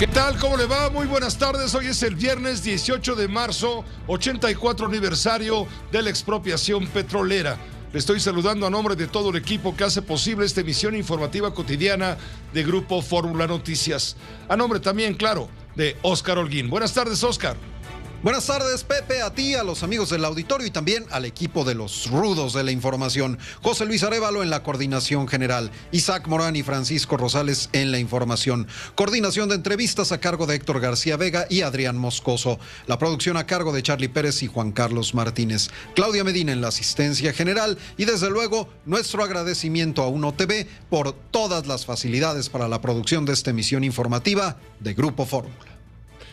¿Qué tal? ¿Cómo le va? Muy buenas tardes. Hoy es el viernes 18 de marzo, 84 aniversario de la expropiación petrolera. Le estoy saludando a nombre de todo el equipo que hace posible esta emisión informativa cotidiana de Grupo Fórmula Noticias. A nombre también, claro, de Óscar Holguín. Buenas tardes, Óscar. Buenas tardes, Pepe, a ti, a los amigos del auditorio y también al equipo de los rudos de la información. José Luis Arévalo en la coordinación general, Isaac Morán y Francisco Rosales en la información. Coordinación de entrevistas a cargo de Héctor García Vega y Adrián Moscoso. La producción a cargo de Charlie Pérez y Juan Carlos Martínez. Claudia Medina en la asistencia general y desde luego nuestro agradecimiento a Uno TV por todas las facilidades para la producción de esta emisión informativa de Grupo Fórmula.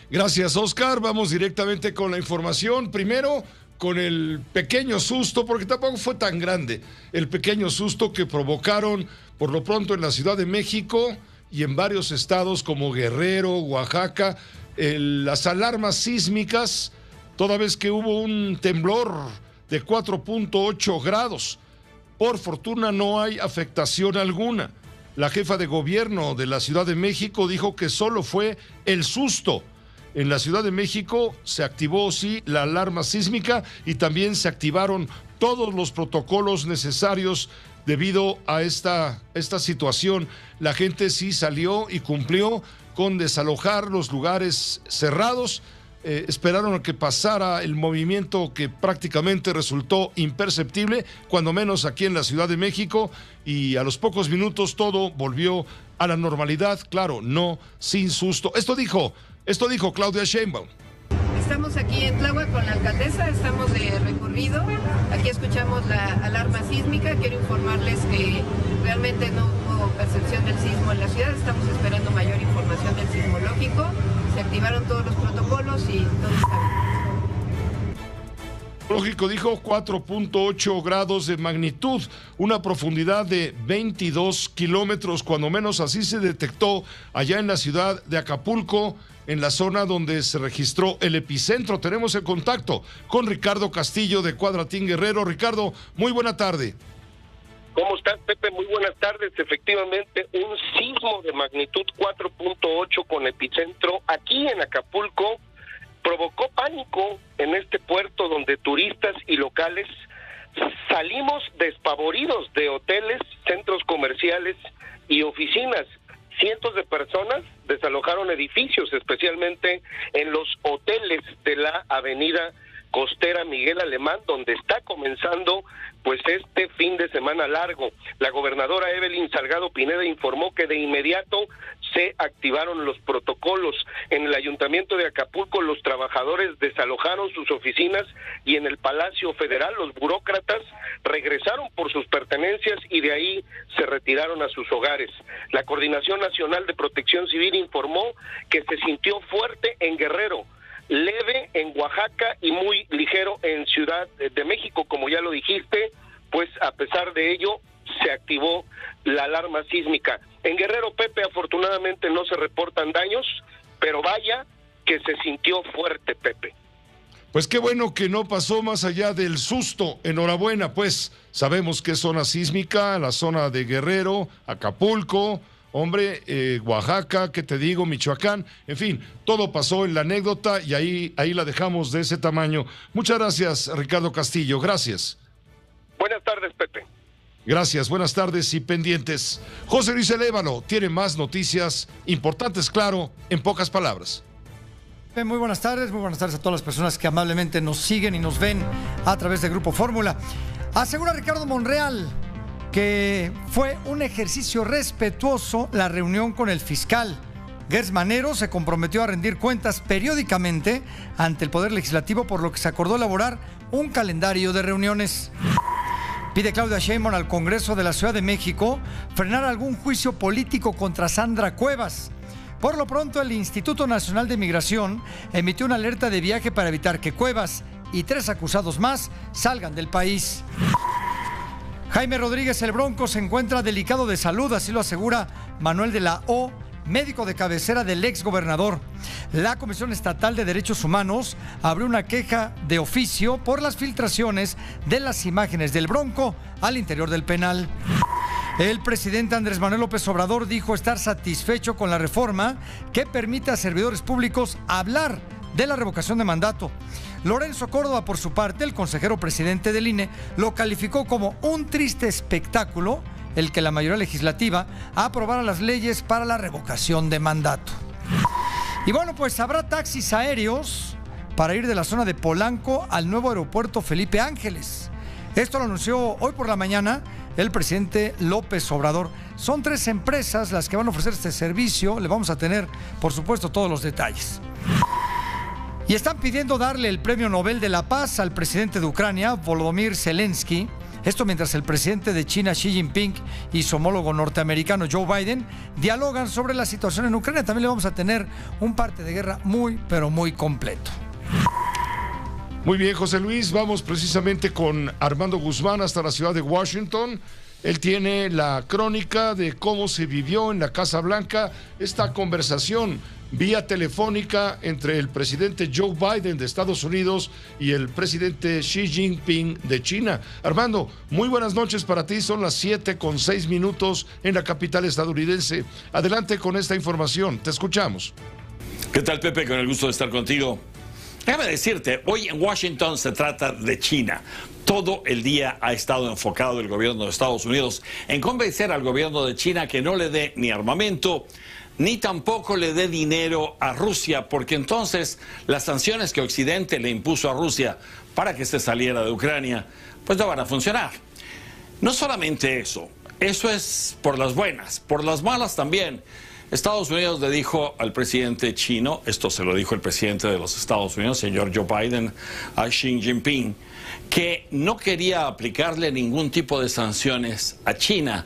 Gracias, Óscar. Vamos directamente con la información. Primero, con el pequeño susto, porque tampoco fue tan grande, el pequeño susto que provocaron por lo pronto en la Ciudad de México y en varios estados como Guerrero, Oaxaca, las alarmas sísmicas, toda vez que hubo un temblor de 4.8 grados. Por fortuna no hay afectación alguna. La jefa de gobierno de la Ciudad de México dijo que solo fue el susto. En la Ciudad de México se activó, sí, la alarma sísmica y también se activaron todos los protocolos necesarios debido a esta situación. La gente sí salió y cumplió con desalojar los lugares cerrados. Esperaron a que pasara el movimiento que prácticamente resultó imperceptible, cuando menos aquí en la Ciudad de México, y a los pocos minutos todo volvió a la normalidad, claro, no sin susto. Esto dijo Claudia Sheinbaum. Estamos aquí en Tláhuac con la alcaldesa, estamos de recorrido. Aquí escuchamos la alarma sísmica. Quiero informarles que realmente no hubo percepción del sismo en la ciudad. Estamos esperando mayor información del sismológico. Se activaron todos los protocolos y todo está bien. Lógico, dijo 4.8 grados de magnitud, una profundidad de 22 kilómetros, cuando menos así se detectó allá en la ciudad de Acapulco, en la zona donde se registró el epicentro. Tenemos el contacto con Ricardo Castillo de Cuadratín Guerrero. Ricardo, muy buena tarde. ¿Cómo estás, Pepe? Muy buenas tardes. Efectivamente, un sismo de magnitud 4.8 con epicentro aquí en Acapulco provocó pánico en este puerto donde turistas y locales salimos despavoridos de hoteles, centros comerciales y oficinas. Cientos de personas desalojaron edificios, especialmente en los hoteles de la avenida costera Miguel Alemán, donde está comenzando pues este fin de semana largo. La gobernadora Evelyn Salgado Pineda informó que de inmediato se activaron los protocolos. En el ayuntamiento de Acapulco los trabajadores desalojaron sus oficinas y en el Palacio Federal los burócratas regresaron por sus pertenencias y de ahí se retiraron a sus hogares. La Coordinación Nacional de Protección Civil informó que se sintió fuerte en Guerrero, leve en Oaxaca y muy ligero en Ciudad de México, como ya lo dijiste, pues a pesar de ello se activó la alarma sísmica. En Guerrero, Pepe, afortunadamente no se reportan daños, pero vaya que se sintió fuerte, Pepe. Pues qué bueno que no pasó más allá del susto. Enhorabuena, pues sabemos que es zona sísmica, la zona de Guerrero, Acapulco, hombre, Oaxaca, ¿qué te digo? Michoacán, en fin, todo pasó en la anécdota y ahí la dejamos de ese tamaño. Muchas gracias, Ricardo Castillo, gracias. Buenas tardes, Pepe. Gracias, buenas tardes y pendientes. José Luis Arévalo tiene más noticias importantes, claro, en pocas palabras. Muy buenas tardes a todas las personas que amablemente nos siguen y nos ven a través de Grupo Fórmula. Asegura Ricardo Monreal que fue un ejercicio respetuoso la reunión con el fiscal. Gertz Manero se comprometió a rendir cuentas periódicamente ante el Poder Legislativo, por lo que se acordó elaborar un calendario de reuniones. Pide Claudia Sheinbaum al Congreso de la Ciudad de México frenar algún juicio político contra Sandra Cuevas. Por lo pronto, el Instituto Nacional de Migración emitió una alerta de viaje para evitar que Cuevas y 3 acusados más salgan del país. Jaime Rodríguez el Bronco se encuentra delicado de salud, así lo asegura Manuel de la O, médico de cabecera del exgobernador. La Comisión Estatal de Derechos Humanos abrió una queja de oficio por las filtraciones de las imágenes del Bronco al interior del penal. El presidente Andrés Manuel López Obrador dijo estar satisfecho con la reforma que permite a servidores públicos hablar de la revocación de mandato. Lorenzo Córdoba, por su parte, el consejero presidente del INE, lo calificó como un triste espectáculo el que la mayoría legislativa aprobara las leyes para la revocación de mandato. Y bueno, pues habrá taxis aéreos para ir de la zona de Polanco al nuevo aeropuerto Felipe Ángeles. Esto lo anunció hoy por la mañana el presidente López Obrador. Son 3 empresas las que van a ofrecer este servicio. Le vamos a tener, por supuesto, todos los detalles. Y están pidiendo darle el Premio Nobel de la Paz al presidente de Ucrania, Volodymyr Zelensky. Esto mientras el presidente de China, Xi Jinping, y su homólogo norteamericano, Joe Biden, dialogan sobre la situación en Ucrania. También le vamos a tener un parte de guerra muy, pero muy completo. Muy bien, José Luis. Vamos precisamente con Armando Guzmán hasta la ciudad de Washington. Él tiene la crónica de cómo se vivió en la Casa Blanca esta conversación vía telefónica entre el presidente Joe Biden de Estados Unidos y el presidente Xi Jinping de China. Armando, muy buenas noches para ti. Son las 7:06 en la capital estadounidense. Adelante con esta información. Te escuchamos. ¿Qué tal, Pepe? Con el gusto de estar contigo. Déjame decirte, hoy en Washington se trata de China. Todo el día ha estado enfocado el gobierno de Estados Unidos en convencer al gobierno de China que no le dé ni armamento, ni tampoco le dé dinero a Rusia, porque entonces las sanciones que Occidente le impuso a Rusia para que se saliera de Ucrania, pues no van a funcionar. No solamente eso, eso es por las buenas, por las malas también. Estados Unidos le dijo al presidente chino, esto se lo dijo el presidente de los Estados Unidos, señor Joe Biden, a Xi Jinping, que no quería aplicarle ningún tipo de sanciones a China,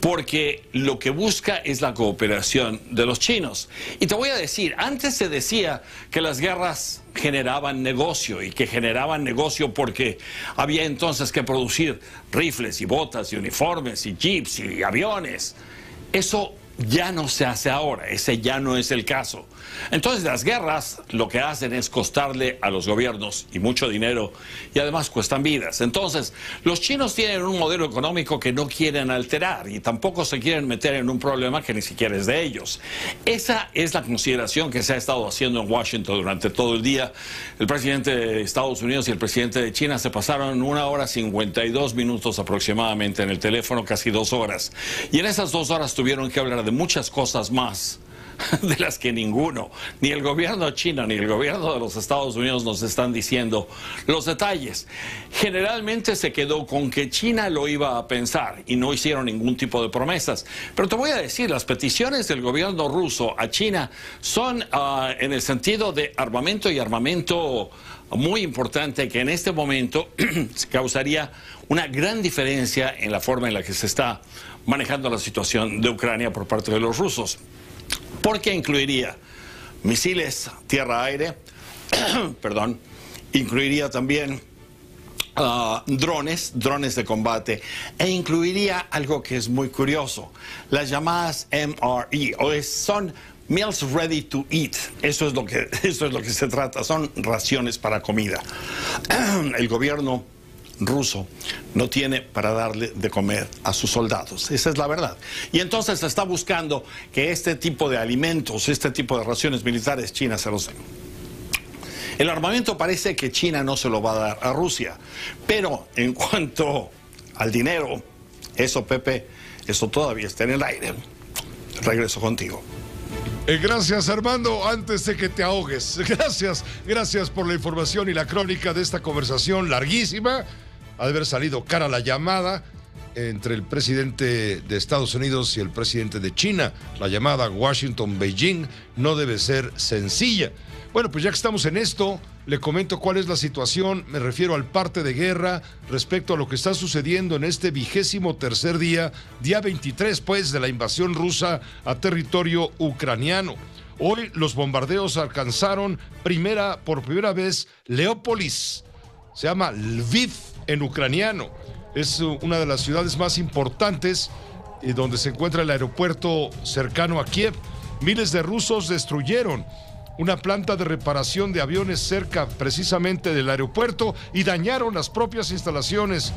porque lo que busca es la cooperación de los chinos. Y te voy a decir, antes se decía que las guerras generaban negocio y que generaban negocio porque había entonces que producir rifles y botas y uniformes y jeeps y aviones. Eso ya no se hace ahora, ese ya no es el caso. Entonces las guerras lo que hacen es costarle a los gobiernos y mucho dinero, y además cuestan vidas. Entonces los chinos tienen un modelo económico que no quieren alterar y tampoco se quieren meter en un problema que ni siquiera es de ellos. Esa es la consideración que se ha estado haciendo en Washington durante todo el día. El presidente de Estados Unidos y el presidente de China se pasaron 1 hora 52 minutos aproximadamente en el teléfono, casi 2 horas. Y en esas 2 horas tuvieron que hablar de muchas cosas más de las que ninguno, ni el gobierno chino ni el gobierno de los Estados Unidos, nos están diciendo los detalles. Generalmente se quedó con que China lo iba a pensar y no hicieron ningún tipo de promesas. Pero te voy a decir, las peticiones del gobierno ruso a China son en el sentido de armamento, y armamento muy importante que en este momento causaría una gran diferencia en la forma en la que se está manejando la situación de Ucrania por parte de los rusos, porque incluiría misiles tierra-aire, perdón, incluiría también drones de combate, e incluiría algo que es muy curioso, las llamadas MRE, son Meals Ready to Eat. Eso es lo que se trata, son raciones para comida. El gobierno ruso no tiene para darle de comer a sus soldados, esa es la verdad. Y entonces se está buscando que este tipo de alimentos, este tipo de raciones militares, China se los dé. El armamento parece que China no se lo va a dar a Rusia, pero en cuanto al dinero, eso, Pepe, eso todavía está en el aire. Regreso contigo. Gracias, Armando, antes de que te ahogues. Gracias por la información y la crónica de esta conversación larguísima. Ha de haber salido cara la llamada entre el presidente de Estados Unidos y el presidente de China. La llamada Washington-Beijing no debe ser sencilla. Bueno, pues ya que estamos en esto, le comento cuál es la situación. Me refiero al parte de guerra respecto a lo que está sucediendo en este 23º día, día 23, pues, de la invasión rusa a territorio ucraniano. Hoy los bombardeos alcanzaron por primera vez Leópolis. Se llama Lviv en ucraniano. Es una de las ciudades más importantes y donde se encuentra el aeropuerto cercano a Kiev. Miles de rusos destruyeron una planta de reparación de aviones cerca precisamente del aeropuerto y dañaron las propias instalaciones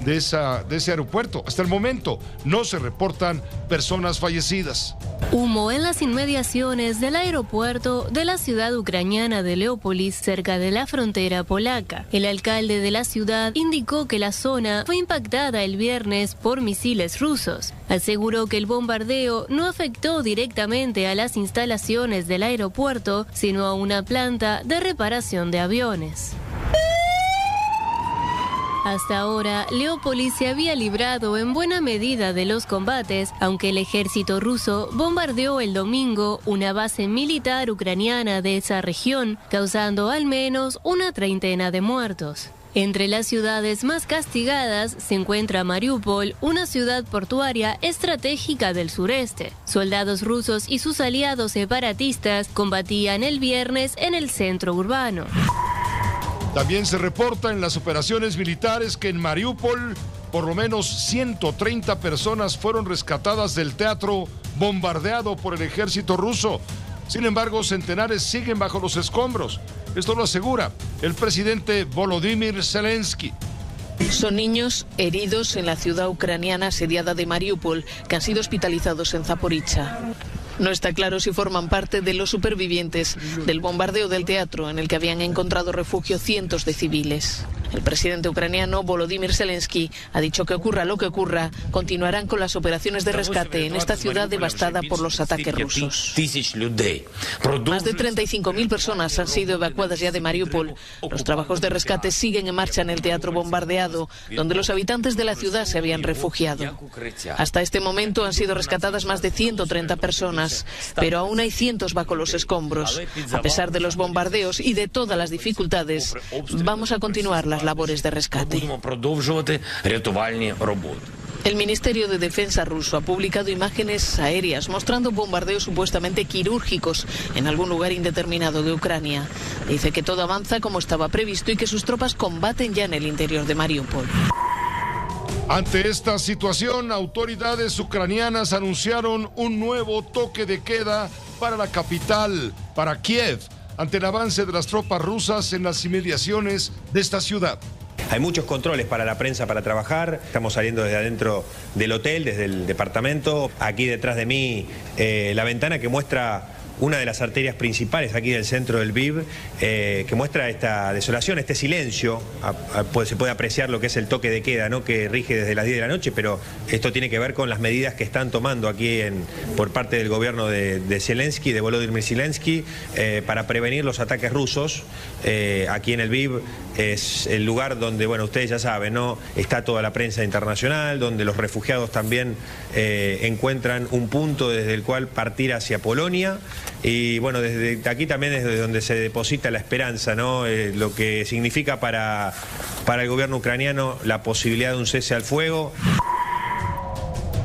de ese aeropuerto. Hasta el momento no se reportan personas fallecidas. Humo en las inmediaciones del aeropuerto de la ciudad ucraniana de Leópolis, cerca de la frontera polaca. El alcalde de la ciudad indicó que la zona fue impactada el viernes por misiles rusos. Aseguró que el bombardeo no afectó directamente a las instalaciones del aeropuerto, sino a una planta de reparación de aviones. Hasta ahora, Leópolis se había librado en buena medida de los combates, aunque el ejército ruso bombardeó el domingo una base militar ucraniana de esa región, causando al menos una treintena de muertos. Entre las ciudades más castigadas se encuentra Mariúpol, una ciudad portuaria estratégica del sureste. Soldados rusos y sus aliados separatistas combatían el viernes en el centro urbano. También se reporta en las operaciones militares que en Mariúpol por lo menos 130 personas fueron rescatadas del teatro bombardeado por el ejército ruso. Sin embargo, centenares siguen bajo los escombros. Esto lo asegura el presidente Volodymyr Zelensky. Son niños heridos en la ciudad ucraniana asediada de Mariúpol, que han sido hospitalizados en Zaporizhia. No está claro si forman parte de los supervivientes del bombardeo del teatro, en el que habían encontrado refugio cientos de civiles. El presidente ucraniano Volodymyr Zelensky ha dicho que ocurra lo que ocurra, continuarán con las operaciones de rescate en esta ciudad devastada por los ataques rusos. Más de 35.000 personas han sido evacuadas ya de Mariúpol. Los trabajos de rescate siguen en marcha en el teatro bombardeado, donde los habitantes de la ciudad se habían refugiado. Hasta este momento han sido rescatadas más de 130 personas, pero aún hay cientos bajo los escombros. A pesar de los bombardeos y de todas las dificultades, vamos a continuar las labores de rescate. El Ministerio de Defensa ruso ha publicado imágenes aéreas mostrando bombardeos supuestamente quirúrgicos en algún lugar indeterminado de Ucrania. Dice que todo avanza como estaba previsto y que sus tropas combaten ya en el interior de Mariúpol. Ante esta situación, autoridades ucranianas anunciaron un nuevo toque de queda para la capital, para Kiev, ante el avance de las tropas rusas en las inmediaciones de esta ciudad. Hay muchos controles para la prensa para trabajar. Estamos saliendo desde adentro del hotel, desde el departamento. Aquí detrás de mí la ventana que muestra una de las arterias principales aquí del centro del Lviv, que muestra esta desolación, este silencio. Se puede apreciar lo que es el toque de queda, ¿no?, que rige desde las 10 de la noche, pero esto tiene que ver con las medidas que están tomando aquí por parte del gobierno de Zelensky, de Volodymyr Zelensky, para prevenir los ataques rusos. Aquí en el Lviv es el lugar donde, bueno, ustedes ya saben, ¿no?, está toda la prensa internacional, donde los refugiados también encuentran un punto desde el cual partir hacia Polonia. Y bueno, desde aquí también es donde se deposita la esperanza, ¿no? Lo que significa para el gobierno ucraniano la posibilidad de un cese al fuego.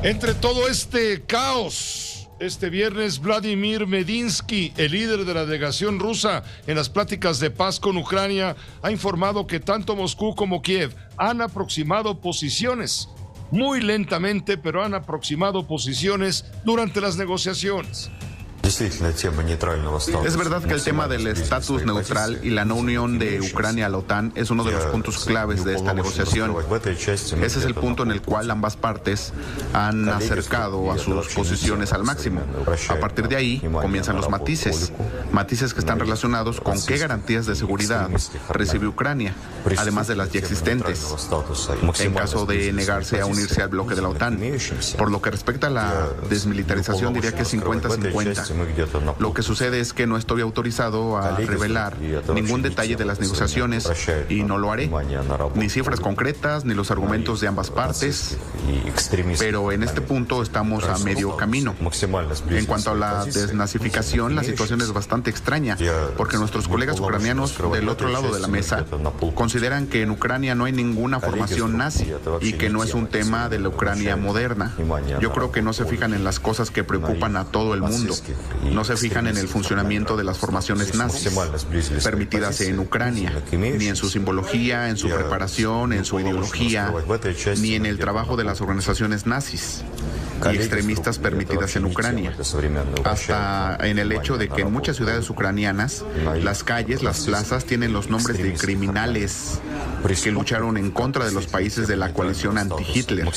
Entre todo este caos, este viernes Vladimir Medinsky, el líder de la delegación rusa en las pláticas de paz con Ucrania, ha informado que tanto Moscú como Kiev han aproximado posiciones. Muy lentamente, pero han aproximado posiciones durante las negociaciones. Es verdad que el tema del estatus neutral y la no unión de Ucrania a la OTAN es uno de los puntos claves de esta negociación. Ese es el punto en el cual ambas partes han acercado a sus posiciones al máximo. A partir de ahí comienzan los matices que están relacionados con qué garantías de seguridad recibe Ucrania, además de las ya existentes, en caso de negarse a unirse al bloque de la OTAN. Por lo que respecta a la desmilitarización, diría que 50-50. Lo que sucede es que no estoy autorizado a revelar ningún detalle de las negociaciones y no lo haré, ni cifras concretas, ni los argumentos de ambas partes, pero en este punto estamos a medio camino. En cuanto a la desnazificación, la situación es bastante extraña, porque nuestros colegas ucranianos del otro lado de la mesa consideran que en Ucrania no hay ninguna formación nazi y que no es un tema de la Ucrania moderna. Yo creo que no se fijan en las cosas que preocupan a todo el mundo. No se fijan en el funcionamiento de las formaciones nazis permitidas en Ucrania, ni en su simbología, en su preparación, en su ideología, ni en el trabajo de las organizaciones nazis. y extremistas permitidas en Ucrania, hasta en el hecho de que en muchas ciudades ucranianas las calles, las plazas tienen los nombres de criminales que lucharon en contra de los países de la coalición anti-Hitler.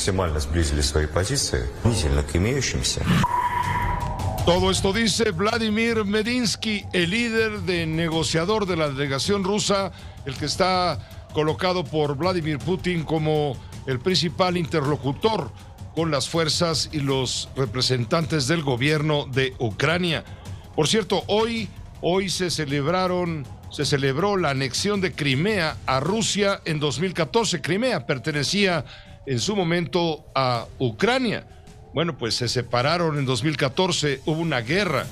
Todo esto dice Vladimir Medinsky, el líder de negociador de la delegación rusa, el que está colocado por Vladimir Putin como el principal interlocutor con las fuerzas y los representantes del gobierno de Ucrania. Por cierto, hoy se celebró la anexión de Crimea a Rusia en 2014. Crimea pertenecía en su momento a Ucrania. Bueno, pues se separaron en 2014, hubo una guerra.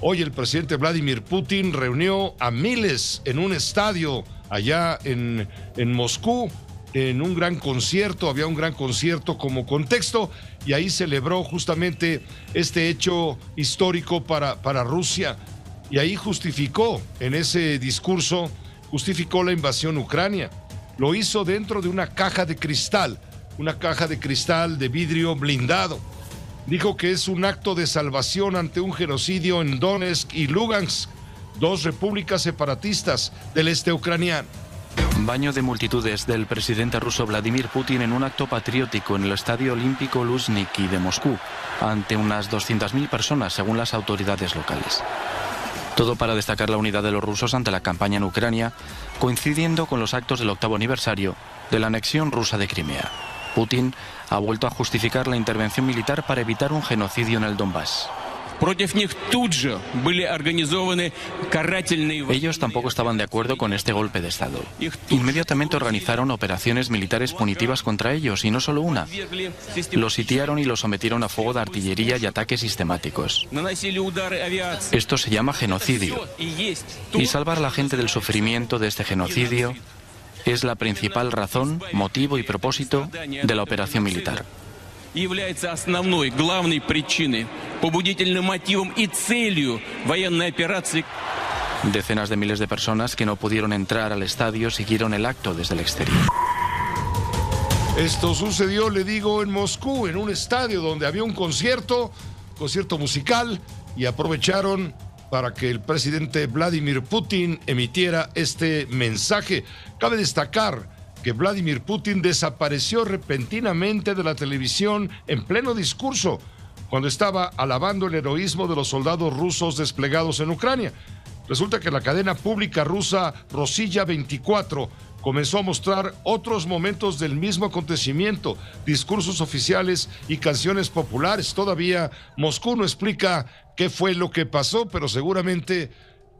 Hoy el presidente Vladimir Putin reunió a miles en un estadio allá en Moscú, en un gran concierto, había un gran concierto como contexto, y ahí celebró justamente este hecho histórico para Rusia. Y ahí justificó, en ese discurso, justificó la invasión ucrania. Lo hizo dentro de una caja de cristal de vidrio blindado. Dijo que es un acto de salvación ante un genocidio en Donetsk y Lugansk, dos repúblicas separatistas del este ucraniano. Baño de multitudes del presidente ruso Vladimir Putin en un acto patriótico en el Estadio Olímpico Luzhniki de Moscú, ante unas 200.000 personas, según las autoridades locales. Todo para destacar la unidad de los rusos ante la campaña en Ucrania, coincidiendo con los actos del octavo aniversario de la anexión rusa de Crimea. Putin ha vuelto a justificar la intervención militar para evitar un genocidio en el Donbass. Ellos tampoco estaban de acuerdo con este golpe de Estado. Inmediatamente organizaron operaciones militares punitivas contra ellos, y no solo una. Los sitiaron y los sometieron a fuego de artillería y ataques sistemáticos. Esto se llama genocidio. Y salvar a la gente del sufrimiento de este genocidio es la principal razón, motivo y propósito de la operación militar. Decenas de miles de personas que no pudieron entrar al estadio siguieron el acto desde el exterior. Esto sucedió, le digo, en Moscú, en un estadio donde había un concierto musical, y aprovecharon para que el presidente Vladimir Putin emitiera este mensaje. Cabe destacar que Vladimir Putin desapareció repentinamente de la televisión en pleno discurso, cuando estaba alabando el heroísmo de los soldados rusos desplegados en Ucrania. Resulta que la cadena pública rusa Rossiya 24 comenzó a mostrar otros momentos del mismo acontecimiento, discursos oficiales y canciones populares. Todavía Moscú no explica qué fue lo que pasó, pero seguramente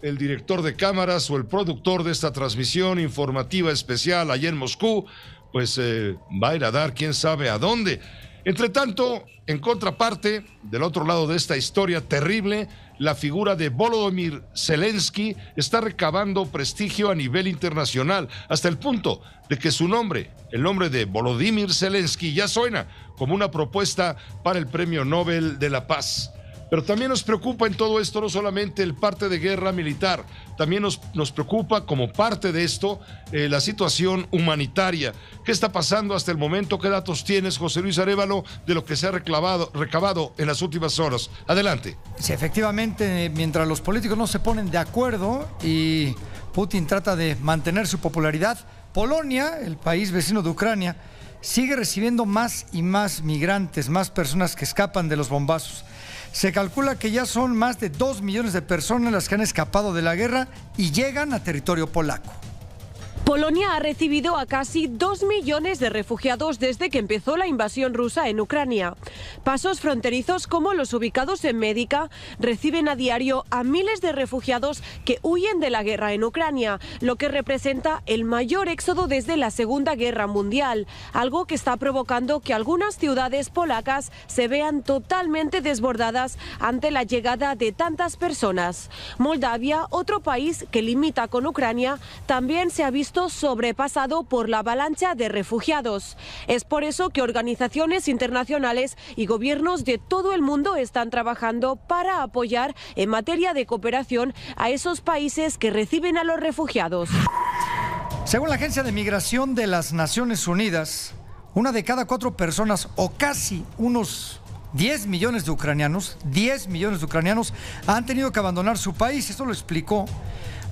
el director de cámaras o el productor de esta transmisión informativa especial allá en Moscú, pues va a ir a dar quién sabe a dónde. Entre tanto, en contraparte, del otro lado de esta historia terrible, la figura de Volodymyr Zelensky está recabando prestigio a nivel internacional, hasta el punto de que su nombre, el nombre de Volodymyr Zelensky, ya suena como una propuesta para el Premio Nobel de la Paz. Pero también nos preocupa en todo esto no solamente el parte de guerra militar, también nos preocupa como parte de esto la situación humanitaria. ¿Qué está pasando hasta el momento? ¿Qué datos tienes, José Luis Arévalo, de lo que se ha recabado en las últimas horas? Adelante. Sí, efectivamente, mientras los políticos no se ponen de acuerdo y Putin trata de mantener su popularidad, Polonia, el país vecino de Ucrania, sigue recibiendo más y más migrantes, más personas que escapan de los bombazos. Se calcula que ya son más de 2 millones de personas las que han escapado de la guerra y llegan a territorio polaco. Polonia ha recibido a casi 2 millones de refugiados desde que empezó la invasión rusa en Ucrania. Pasos fronterizos como los ubicados en Médica reciben a diario a miles de refugiados que huyen de la guerra en Ucrania, lo que representa el mayor éxodo desde la Segunda Guerra Mundial, algo que está provocando que algunas ciudades polacas se vean totalmente desbordadas ante la llegada de tantas personas. Moldavia, otro país que limita con Ucrania, también se ha visto sobrepasado por la avalancha de refugiados. Es por eso que organizaciones internacionales y gobiernos de todo el mundo están trabajando para apoyar en materia de cooperación a esos países que reciben a los refugiados. Según la Agencia de Migración de las Naciones Unidas, una de cada 4 personas, o casi unos 10 millones de ucranianos han tenido que abandonar su país. Esto lo explicó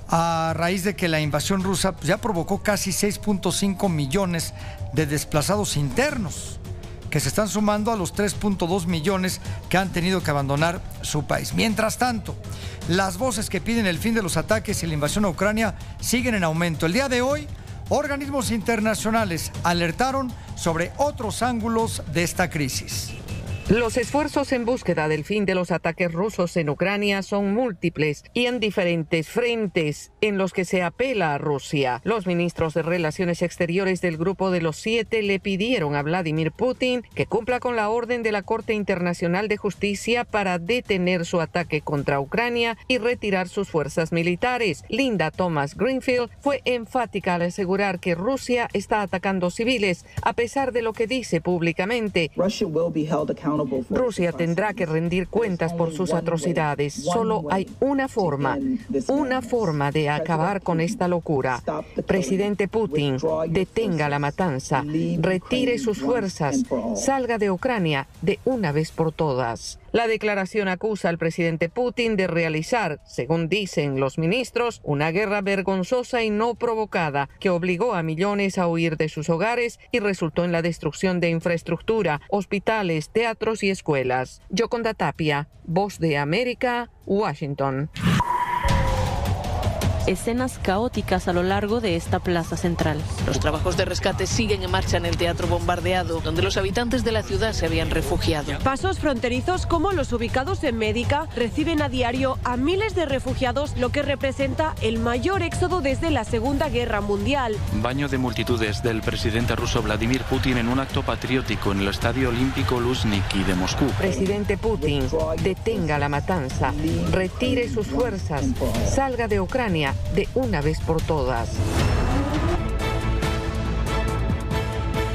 a raíz de que la invasión rusa ya provocó casi 6.5 millones de desplazados internos, que se están sumando a los 3.2 millones que han tenido que abandonar su país. Mientras tanto, las voces que piden el fin de los ataques y la invasión a Ucrania siguen en aumento. El día de hoy, organismos internacionales alertaron sobre otros ángulos de esta crisis. Los esfuerzos en búsqueda del fin de los ataques rusos en Ucrania son múltiples y en diferentes frentes en los que se apela a Rusia. Los ministros de Relaciones Exteriores del Grupo de los 7 le pidieron a Vladimir Putin que cumpla con la orden de la Corte Internacional de Justicia para detener su ataque contra Ucrania y retirar sus fuerzas militares. Linda Thomas Greenfield fue enfática al asegurar que Rusia está atacando civiles, a pesar de lo que dice públicamente. Rusia tendrá que rendir cuentas por sus atrocidades. Solo hay una forma de acabar con esta locura. Presidente Putin, detenga la matanza, retire sus fuerzas, salga de Ucrania de una vez por todas. La declaración acusa al presidente Putin de realizar, según dicen los ministros, una guerra vergonzosa y no provocada que obligó a millones a huir de sus hogares y resultó en la destrucción de infraestructura, hospitales, teatros y escuelas. Yoconda Tapia, Voz de América, Washington. Escenas caóticas a lo largo de esta plaza central. Los trabajos de rescate siguen en marcha en el teatro bombardeado, donde los habitantes de la ciudad se habían refugiado. Pasos fronterizos como los ubicados en Médica reciben a diario a miles de refugiados, lo que representa el mayor éxodo desde la Segunda Guerra Mundial. Baño de multitudes del presidente ruso Vladimir Putin en un acto patriótico en el Estadio Olímpico Luzhniki de Moscú. Presidente Putin, detenga la matanza, retire sus fuerzas, salga de Ucrania de una vez por todas.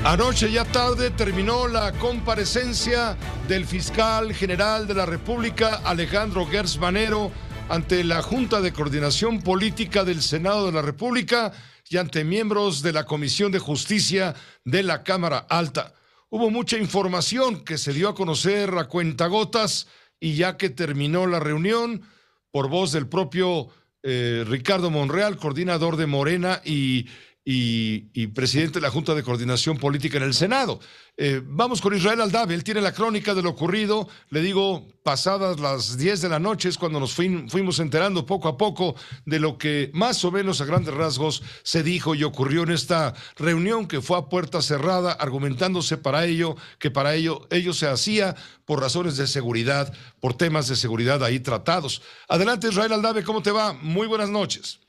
Anoche ya tarde terminó la comparecencia del fiscal general de la República, Alejandro Gertz Manero, ante la Junta de Coordinación Política del Senado de la República y ante miembros de la Comisión de Justicia de la Cámara Alta. Hubo mucha información que se dio a conocer a cuentagotas, y ya que terminó la reunión, por voz del propio Ricardo Monreal, coordinador de Morena y presidente de la Junta de Coordinación Política en el Senado. Vamos con Israel Aldave, él tiene la crónica de lo ocurrido. Le digo, pasadas las 10 de la noche es cuando nos fuimos enterando poco a poco de lo que más o menos a grandes rasgos se dijo y ocurrió en esta reunión, que fue a puerta cerrada, argumentándose para ello se hacía por razones de seguridad, por temas de seguridad ahí tratados. Adelante, Israel Aldave, ¿cómo te va? Muy buenas noches.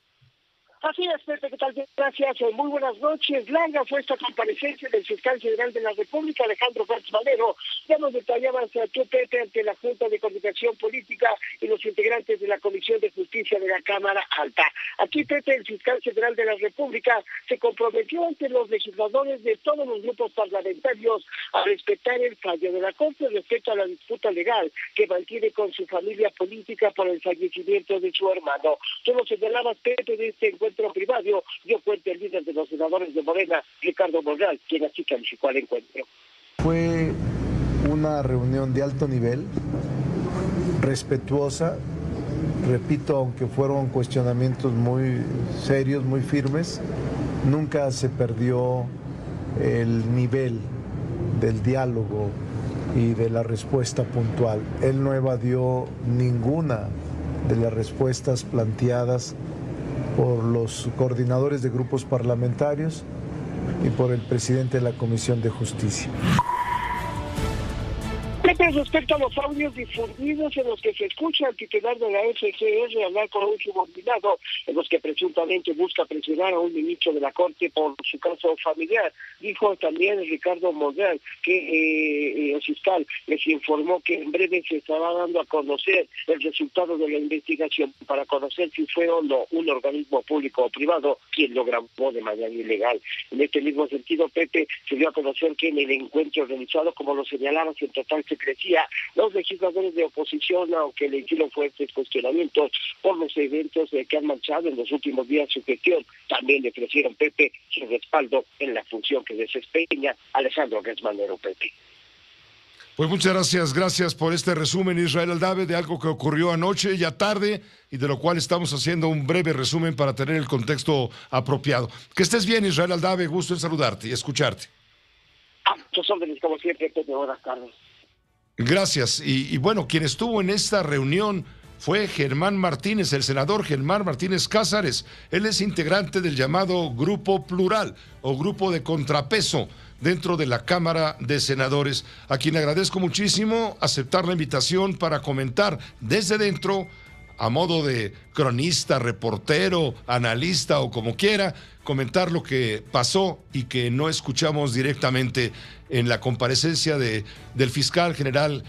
Así es, Pepe, ¿qué tal? Gracias, muy buenas noches. Larga fue esta comparecencia del fiscal general de la República, Alejandro Gertz Manero. Ya nos detallaba tú, Pepe, ante la Junta de Coordinación Política y los integrantes de la Comisión de Justicia de la Cámara Alta. Aquí, Pepe, el fiscal general de la República se comprometió ante los legisladores de todos los grupos parlamentarios a respetar el fallo de la Corte respecto a la disputa legal que mantiene con su familia política por el fallecimiento de su hermano. Tú lo señalabas, Pepe, de este encuentro privado, dio cuenta el líder de los senadores de Morena, Ricardo Monreal, quien así calificó al encuentro. Fue una reunión de alto nivel, respetuosa, repito, aunque fueron cuestionamientos muy serios, muy firmes, nunca se perdió el nivel del diálogo y de la respuesta puntual. Él no evadió ninguna de las respuestas planteadas por los coordinadores de grupos parlamentarios y por el presidente de la Comisión de Justicia. Respecto a los audios difundidos en los que se escucha al titular de la FGR hablar con un subordinado, en los que presuntamente busca presionar a un ministro de la Corte por su caso familiar, dijo también Ricardo Monreal que el fiscal les informó que en breve se estará dando a conocer el resultado de la investigación para conocer si fue o no un organismo público o privado quien lo grabó de manera ilegal. En este mismo sentido, Pepe, se dio a conocer que en el encuentro organizado, como lo señalaban, en total se decía, los legisladores de oposición, aunque le hicieron fuertes cuestionamientos por los eventos que han marchado en los últimos días su gestión, también le ofrecieron, Pepe, su respaldo en la función que desempeña Alejandro Gertz Manero, Pepe. Pues muchas gracias, gracias por este resumen, Israel Aldave, de algo que ocurrió anoche, ya tarde, y de lo cual estamos haciendo un breve resumen para tener el contexto apropiado. Que estés bien, Israel Aldave, gusto en saludarte y escucharte. Muchos hombres, como siempre, buenas tardes. Gracias, y bueno, quien estuvo en esta reunión fue Germán Martínez, el senador Germán Martínez Cázares. Él es integrante del llamado Grupo Plural o Grupo de Contrapeso dentro de la Cámara de Senadores, a quien agradezco muchísimo aceptar la invitación para comentar desde dentro, a modo de cronista, reportero, analista o como quiera, comentar lo que pasó y que no escuchamos directamente en la comparecencia del fiscal general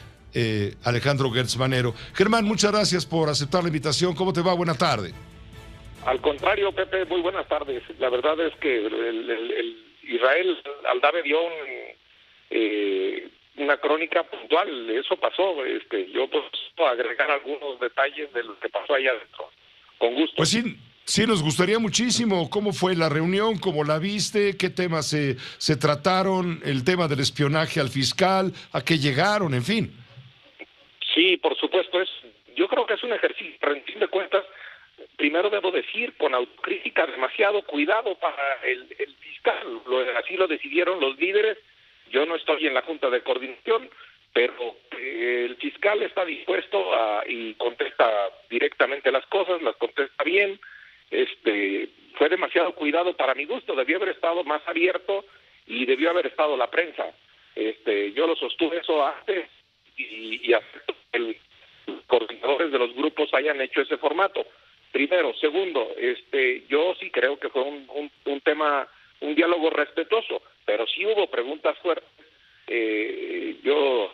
Alejandro Gertz Manero. Germán, muchas gracias por aceptar la invitación. ¿Cómo te va? Buena tarde. Al contrario, Pepe, muy buenas tardes. La verdad es que Israel Aldave dio una crónica puntual. Eso pasó. Yo puedo agregar algunos detalles de lo que pasó allá adentro. Con gusto. Pues sí, nos gustaría muchísimo. ¿Cómo fue la reunión? ¿Cómo la viste? ¿Qué temas se trataron? El tema del espionaje al fiscal, ¿a qué llegaron? En fin. Sí, por supuesto. Yo creo que es un ejercicio, en fin de cuentas. Primero debo decir, con autocrítica, demasiado cuidado para el fiscal. Así lo decidieron los líderes. Yo no estoy en la Junta de Coordinación, pero el fiscal está dispuesto y contesta directamente las cosas, las contesta bien. Fue demasiado cuidado para mi gusto. Debió haber estado más abierto y debió haber estado la prensa. Yo lo sostuve eso antes y acepto que los coordinadores de los grupos hayan hecho ese formato. Primero. Segundo, yo sí creo que fue un tema, un diálogo respetuoso, pero sí hubo preguntas fuertes. Yo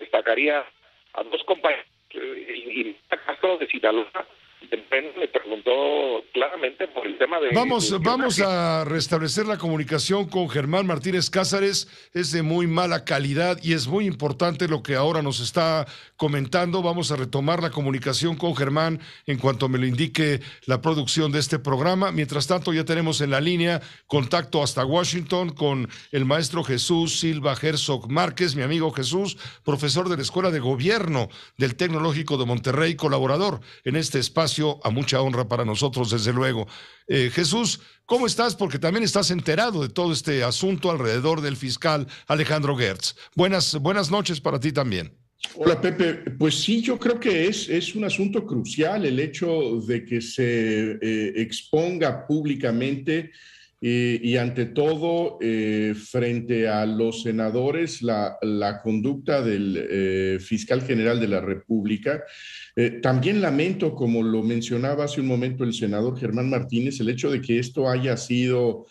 destacaría a dos compañeros, y Castro de Sinaloa, me preguntó claramente por el tema de... Vamos a restablecer la comunicación con Germán Martínez Cázares. Es de muy mala calidad y es muy importante lo que ahora nos está comentando. Vamos a retomar la comunicación con Germán en cuanto me lo indique la producción de este programa. Mientras tanto, ya tenemos en la línea contacto hasta Washington con el maestro Jesús Silva Herzog Márquez, mi amigo Jesús, profesor de la Escuela de Gobierno del Tecnológico de Monterrey, colaborador en este espacio. A mucha honra para nosotros, desde luego. Jesús, ¿cómo estás? Porque también estás enterado de todo este asunto alrededor del fiscal Alejandro Gertz. Buenas noches para ti también. Hola, Pepe. Pues sí, yo creo que es un asunto crucial el hecho de que se exponga públicamente y ante todo frente a los senadores la conducta del fiscal general de la República. También lamento, como lo mencionaba hace un momento el senador Germán Martínez, el hecho de que esto haya sido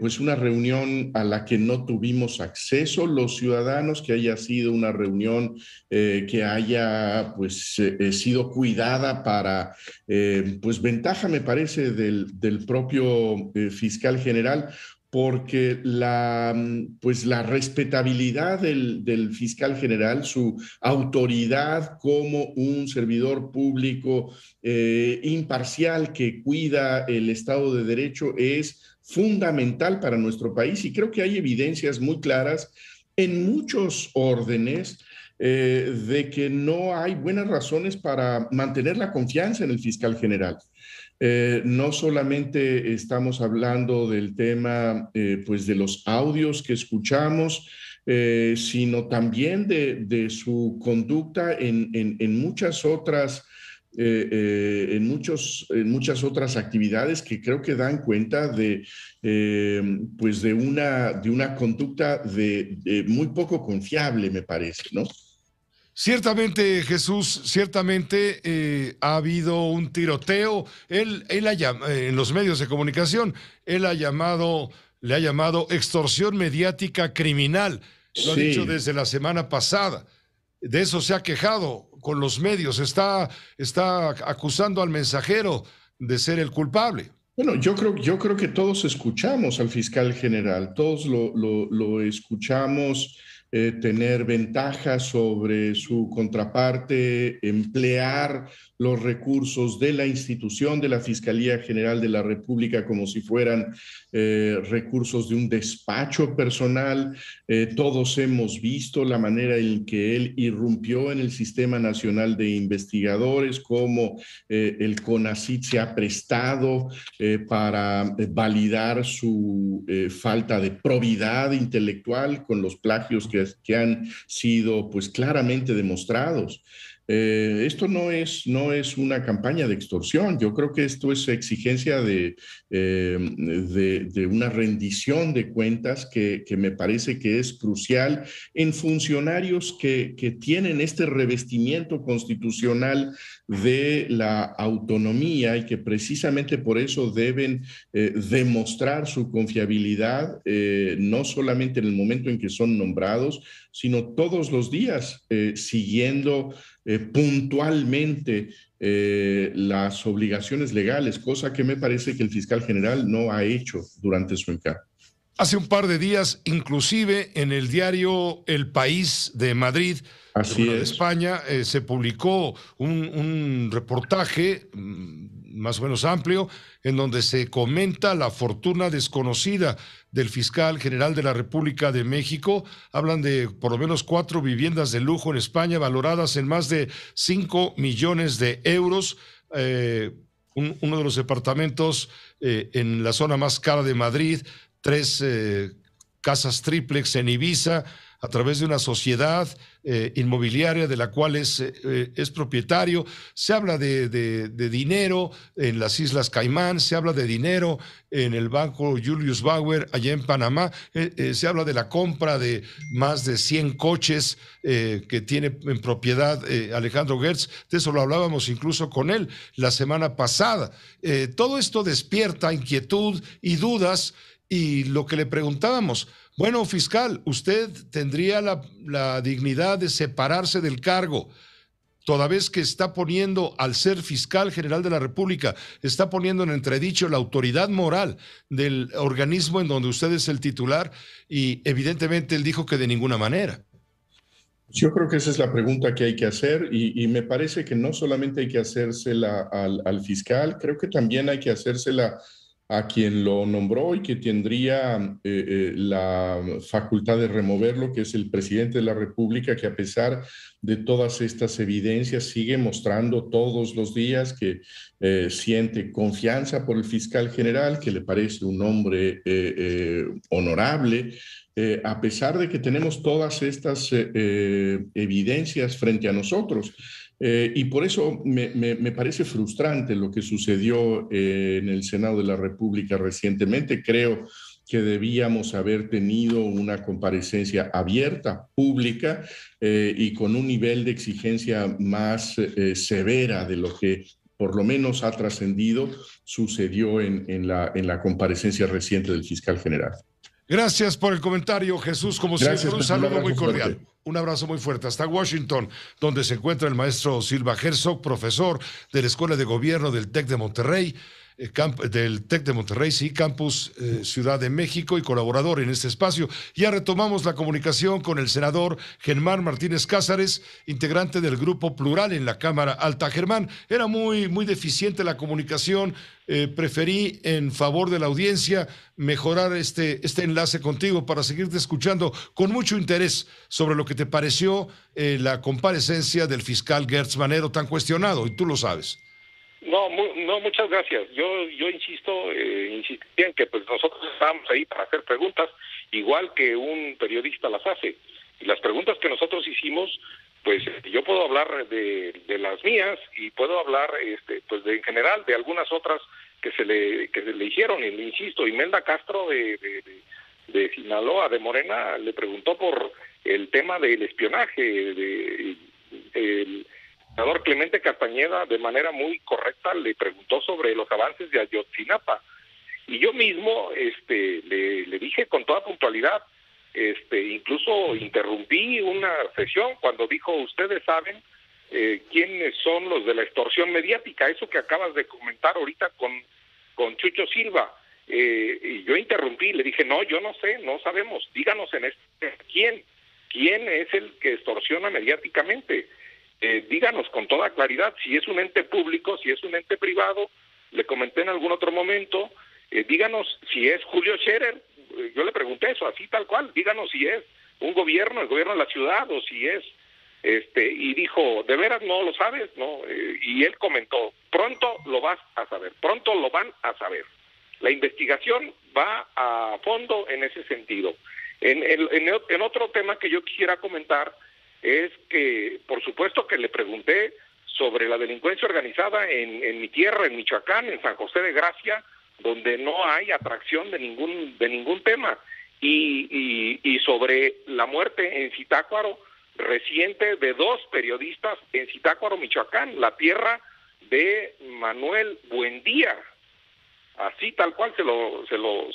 pues una reunión a la que no tuvimos acceso los ciudadanos, que haya sido una reunión que haya pues sido cuidada para pues ventaja, me parece, del propio fiscal general, porque la respetabilidad del fiscal general, su autoridad como un servidor público imparcial que cuida el Estado de Derecho es fundamental para nuestro país, y creo que hay evidencias muy claras en muchos órdenes de que no hay buenas razones para mantener la confianza en el fiscal general. No solamente estamos hablando del tema pues de los audios que escuchamos, sino también de su conducta en muchas otras en muchas otras actividades que creo que dan cuenta pues de una conducta de muy poco confiable, me parece, ¿no? Ciertamente, Jesús, ciertamente ha habido un tiroteo. En los medios de comunicación, le ha llamado extorsión mediática criminal. Lo ha dicho desde la semana pasada. De eso se ha quejado con los medios. Está acusando al mensajero de ser el culpable. Bueno, yo creo que todos escuchamos al fiscal general, todos lo escuchamos tener ventajas sobre su contraparte, emplear los recursos de la institución de la Fiscalía General de la República como si fueran recursos de un despacho personal. Todos hemos visto la manera en que él irrumpió en el Sistema Nacional de Investigadores, cómo el CONACYT se ha prestado para validar su falta de probidad intelectual con los plagios que han sido pues claramente demostrados. Esto no es una campaña de extorsión. Yo creo que esto es exigencia de una rendición de cuentas que me parece que es crucial en funcionarios que tienen este revestimiento constitucional de la autonomía y que precisamente por eso deben demostrar su confiabilidad, no solamente en el momento en que son nombrados, sino todos los días, siguiendo puntualmente las obligaciones legales, cosa que me parece que el fiscal general no ha hecho durante su encargo. Hace un par de días, inclusive en el diario El País de Madrid, de España, se publicó un reportaje más o menos amplio en donde se comenta la fortuna desconocida del fiscal general de la República de México. Hablan de por lo menos 4 viviendas de lujo en España valoradas en más de 5 millones de euros. Uno de los departamentos en la zona más cara de Madrid, 3 casas triplex en Ibiza, a través de una sociedad inmobiliaria de la cual es propietario. Se habla de dinero en las Islas Caimán, se habla de dinero en el banco Julius Bauer allá en Panamá, se habla de la compra de más de 100 coches que tiene en propiedad Alejandro Gertz. De eso lo hablábamos incluso con él la semana pasada. Todo esto despierta inquietud y dudas, y lo que le preguntábamos: bueno, fiscal, usted tendría la dignidad de separarse del cargo, toda vez que está poniendo, al ser fiscal general de la República, está poniendo en entredicho la autoridad moral del organismo en donde usted es el titular, y evidentemente él dijo que de ninguna manera. Yo creo que esa es la pregunta que hay que hacer, y me parece que no solamente hay que hacérsela al fiscal, creo que también hay que hacérsela a quien lo nombró y que tendría la facultad de removerlo, que es el presidente de la República, que a pesar de todas estas evidencias sigue mostrando todos los días que siente confianza por el fiscal general, que le parece un hombre honorable. A pesar de que tenemos todas estas evidencias frente a nosotros. Y por eso me parece frustrante lo que sucedió en el Senado de la República recientemente. Creo que debíamos haber tenido una comparecencia abierta, pública, y con un nivel de exigencia más severa de lo que por lo menos ha trascendido sucedió en la comparecencia reciente del fiscal general. Gracias por el comentario, Jesús. Como siempre, un saludo muy cordial. Un abrazo muy fuerte hasta Washington, donde se encuentra el maestro Silva Herzog, profesor de la Escuela de Gobierno del TEC de Monterrey, Campus Ciudad de México, y colaborador en este espacio. Ya retomamos la comunicación con el senador Germán Martínez Cázares, integrante del Grupo Plural en la Cámara Alta. Germán, era muy deficiente la comunicación. Preferí, en favor de la audiencia, mejorar este enlace contigo para seguirte escuchando con mucho interés sobre lo que te pareció la comparecencia del fiscal Gertz Manero, tan cuestionado, y tú lo sabes. No, muchas gracias. Yo insisto, insistía en que pues nosotros estábamos ahí para hacer preguntas, igual que un periodista las hace. Y las preguntas que nosotros hicimos, pues yo puedo hablar de las mías, y puedo hablar pues en general de algunas otras que se le hicieron. Y insisto, Imelda Castro de Sinaloa, de Morena, le preguntó por el tema del espionaje. El senador Clemente Castañeda, de manera muy correcta, le preguntó sobre los avances de Ayotzinapa. Y yo mismo le dije con toda puntualidad, incluso interrumpí una sesión cuando dijo: ustedes saben quiénes son los de la extorsión mediática, eso que acabas de comentar ahorita con Chucho Silva. Y yo interrumpí, le dije: no, yo no sé, no sabemos, díganos en quién. ¿Quién es el que extorsiona mediáticamente? Díganos con toda claridad si es un ente público, si es un ente privado. Le comenté en algún otro momento, díganos si es Julio Scherer. Yo le pregunté eso, así tal cual. Díganos si es un gobierno, el gobierno de la ciudad, o si es... y dijo, ¿de veras no lo sabes? No. Y él comentó, pronto lo vas a saber, pronto lo van a saber. La investigación va a fondo en ese sentido. En otro tema que yo quisiera comentar es que, por supuesto que le pregunté sobre la delincuencia organizada en mi tierra, en Michoacán, en San José de Gracia, donde no hay atracción de ningún tema. Y sobre la muerte en Zitácuaro, reciente, de dos periodistas en Zitácuaro, Michoacán, la tierra de Manuel Buendía. Así tal cual se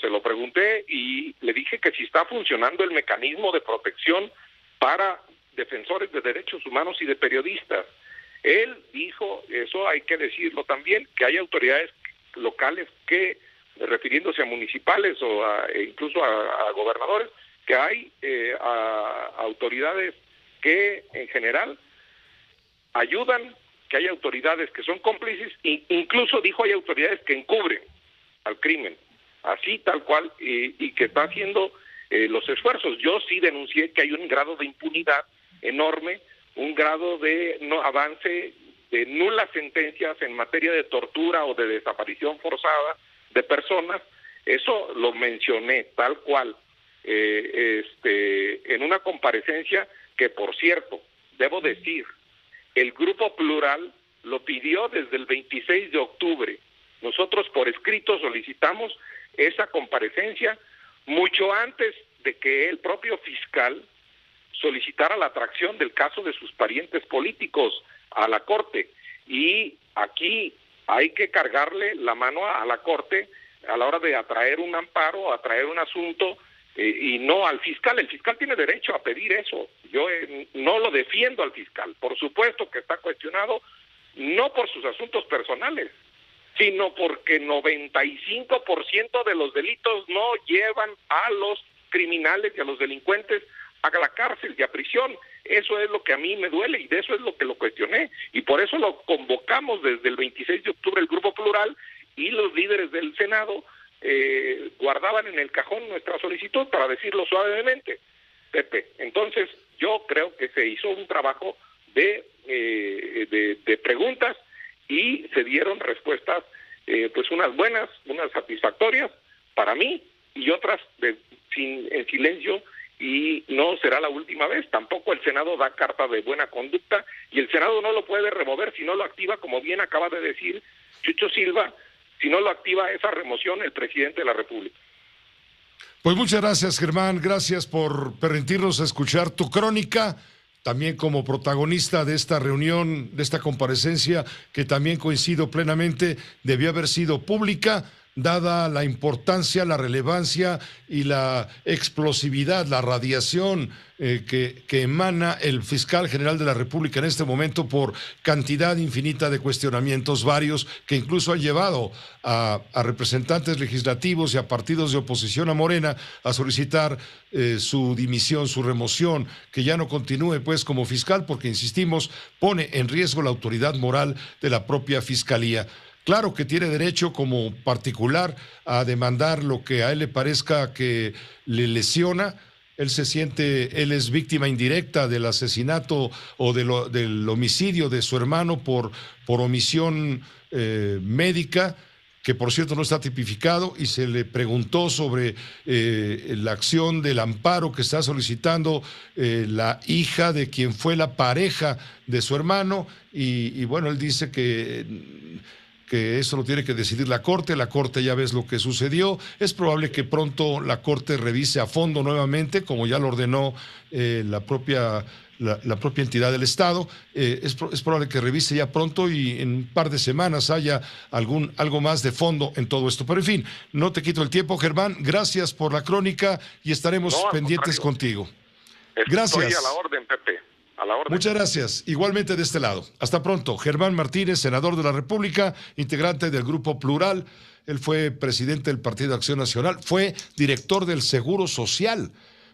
lo pregunté, y le dije que si está funcionando el mecanismo de protección para defensores de derechos humanos y de periodistas. Él dijo, eso hay que decirlo también, que hay autoridades locales que, refiriéndose a municipales o incluso a gobernadores, que hay autoridades que en general ayudan, que hay autoridades que son cómplices, e incluso dijo hay autoridades que encubren al crimen, así tal cual, y que está haciendo los esfuerzos. Yo sí denuncié que hay un grado de impunidad enorme, un grado de no avance, de nulas sentencias en materia de tortura o de desaparición forzada de personas. Eso lo mencioné tal cual en una comparecencia que, por cierto, debo decir, el Grupo Plural lo pidió desde el 26 de octubre. Nosotros por escrito solicitamos esa comparecencia mucho antes de que el propio fiscal solicitara la atracción del caso de sus parientes políticos a la Corte. Y aquí hay que cargarle la mano a la Corte a la hora de atraer un amparo, atraer un asunto, y no al fiscal. El fiscal tiene derecho a pedir eso. Yo no lo defiendo al fiscal. Por supuesto que está cuestionado, no por sus asuntos personales, sino porque 95% de los delitos no llevan a los criminales y a los delincuentes a la cárcel y a prisión. Eso es lo que a mí me duele, y de eso es lo que lo cuestioné. Y por eso lo convocamos desde el 26 de octubre el Grupo Plural, y los líderes del Senado guardaban en el cajón nuestra solicitud, para decirlo suavemente, Pepe. Entonces yo creo que se hizo un trabajo de preguntas, y se dieron respuestas, pues unas buenas, unas satisfactorias para mí, y otras en silencio, y no será la última vez. Tampoco el Senado da carta de buena conducta, y el Senado no lo puede remover si no lo activa, como bien acaba de decir Chucho Silva, si no lo activa esa remoción el presidente de la República. Pues muchas gracias, Germán, gracias por permitirnos escuchar tu crónica, también como protagonista de esta reunión, de esta comparecencia, que también coincido plenamente, debió haber sido pública, dada la importancia, la relevancia y la explosividad, la radiación que emana el fiscal general de la República en este momento por cantidad infinita de cuestionamientos varios, que incluso han llevado a representantes legislativos y a partidos de oposición a Morena a solicitar su dimisión, su remoción, que ya no continúe pues como fiscal, porque, insistimos, pone en riesgo la autoridad moral de la propia fiscalía. Claro que tiene derecho como particular a demandar lo que a él le parezca que le lesiona. Él es víctima indirecta del asesinato o del homicidio de su hermano por omisión médica, que por cierto no está tipificado, y se le preguntó sobre la acción del amparo que está solicitando la hija de quien fue la pareja de su hermano, y bueno, él dice que eso lo tiene que decidir la Corte ya ves lo que sucedió. Es probable que pronto la Corte revise a fondo nuevamente, como ya lo ordenó la propia entidad del Estado. Es probable que revise ya pronto, y en un par de semanas haya algo más de fondo en todo esto. Pero en fin, no te quito el tiempo, Germán, gracias por la crónica, y estaremos pendientes contigo. Gracias. Estoy a la orden, Pepe. Muchas gracias. Igualmente de este lado. Hasta pronto. Germán Martínez, senador de la República, integrante del Grupo Plural. Él fue presidente del Partido de Acción Nacional, fue director del Seguro Social.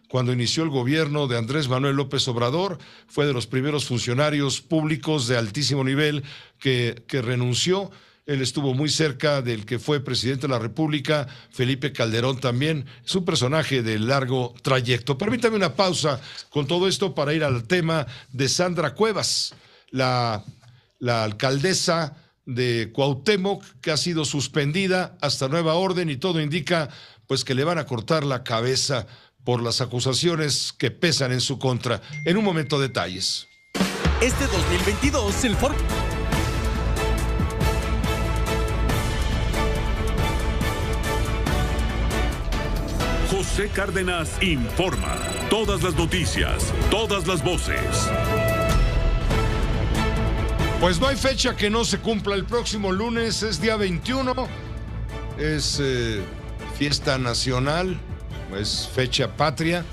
cuando inició el gobierno de Andrés Manuel López Obrador. Fue de los primeros funcionarios públicos de altísimo nivel que renunció. Él estuvo muy cerca del que fue presidente de la República, Felipe Calderón también. Es un personaje de largo trayecto. Permítame una pausa con todo esto para ir al tema de Sandra Cuevas, la alcaldesa de Cuauhtémoc, que ha sido suspendida hasta nueva orden, y todo indica pues que le van a cortar la cabeza por las acusaciones que pesan en su contra. En un momento, detalles. Este 2022, el Ford... José Cárdenas informa. Todas las noticias, todas las voces. Pues no hay fecha que no se cumpla. El próximo lunes es día 21. Es fiesta nacional, es fecha patria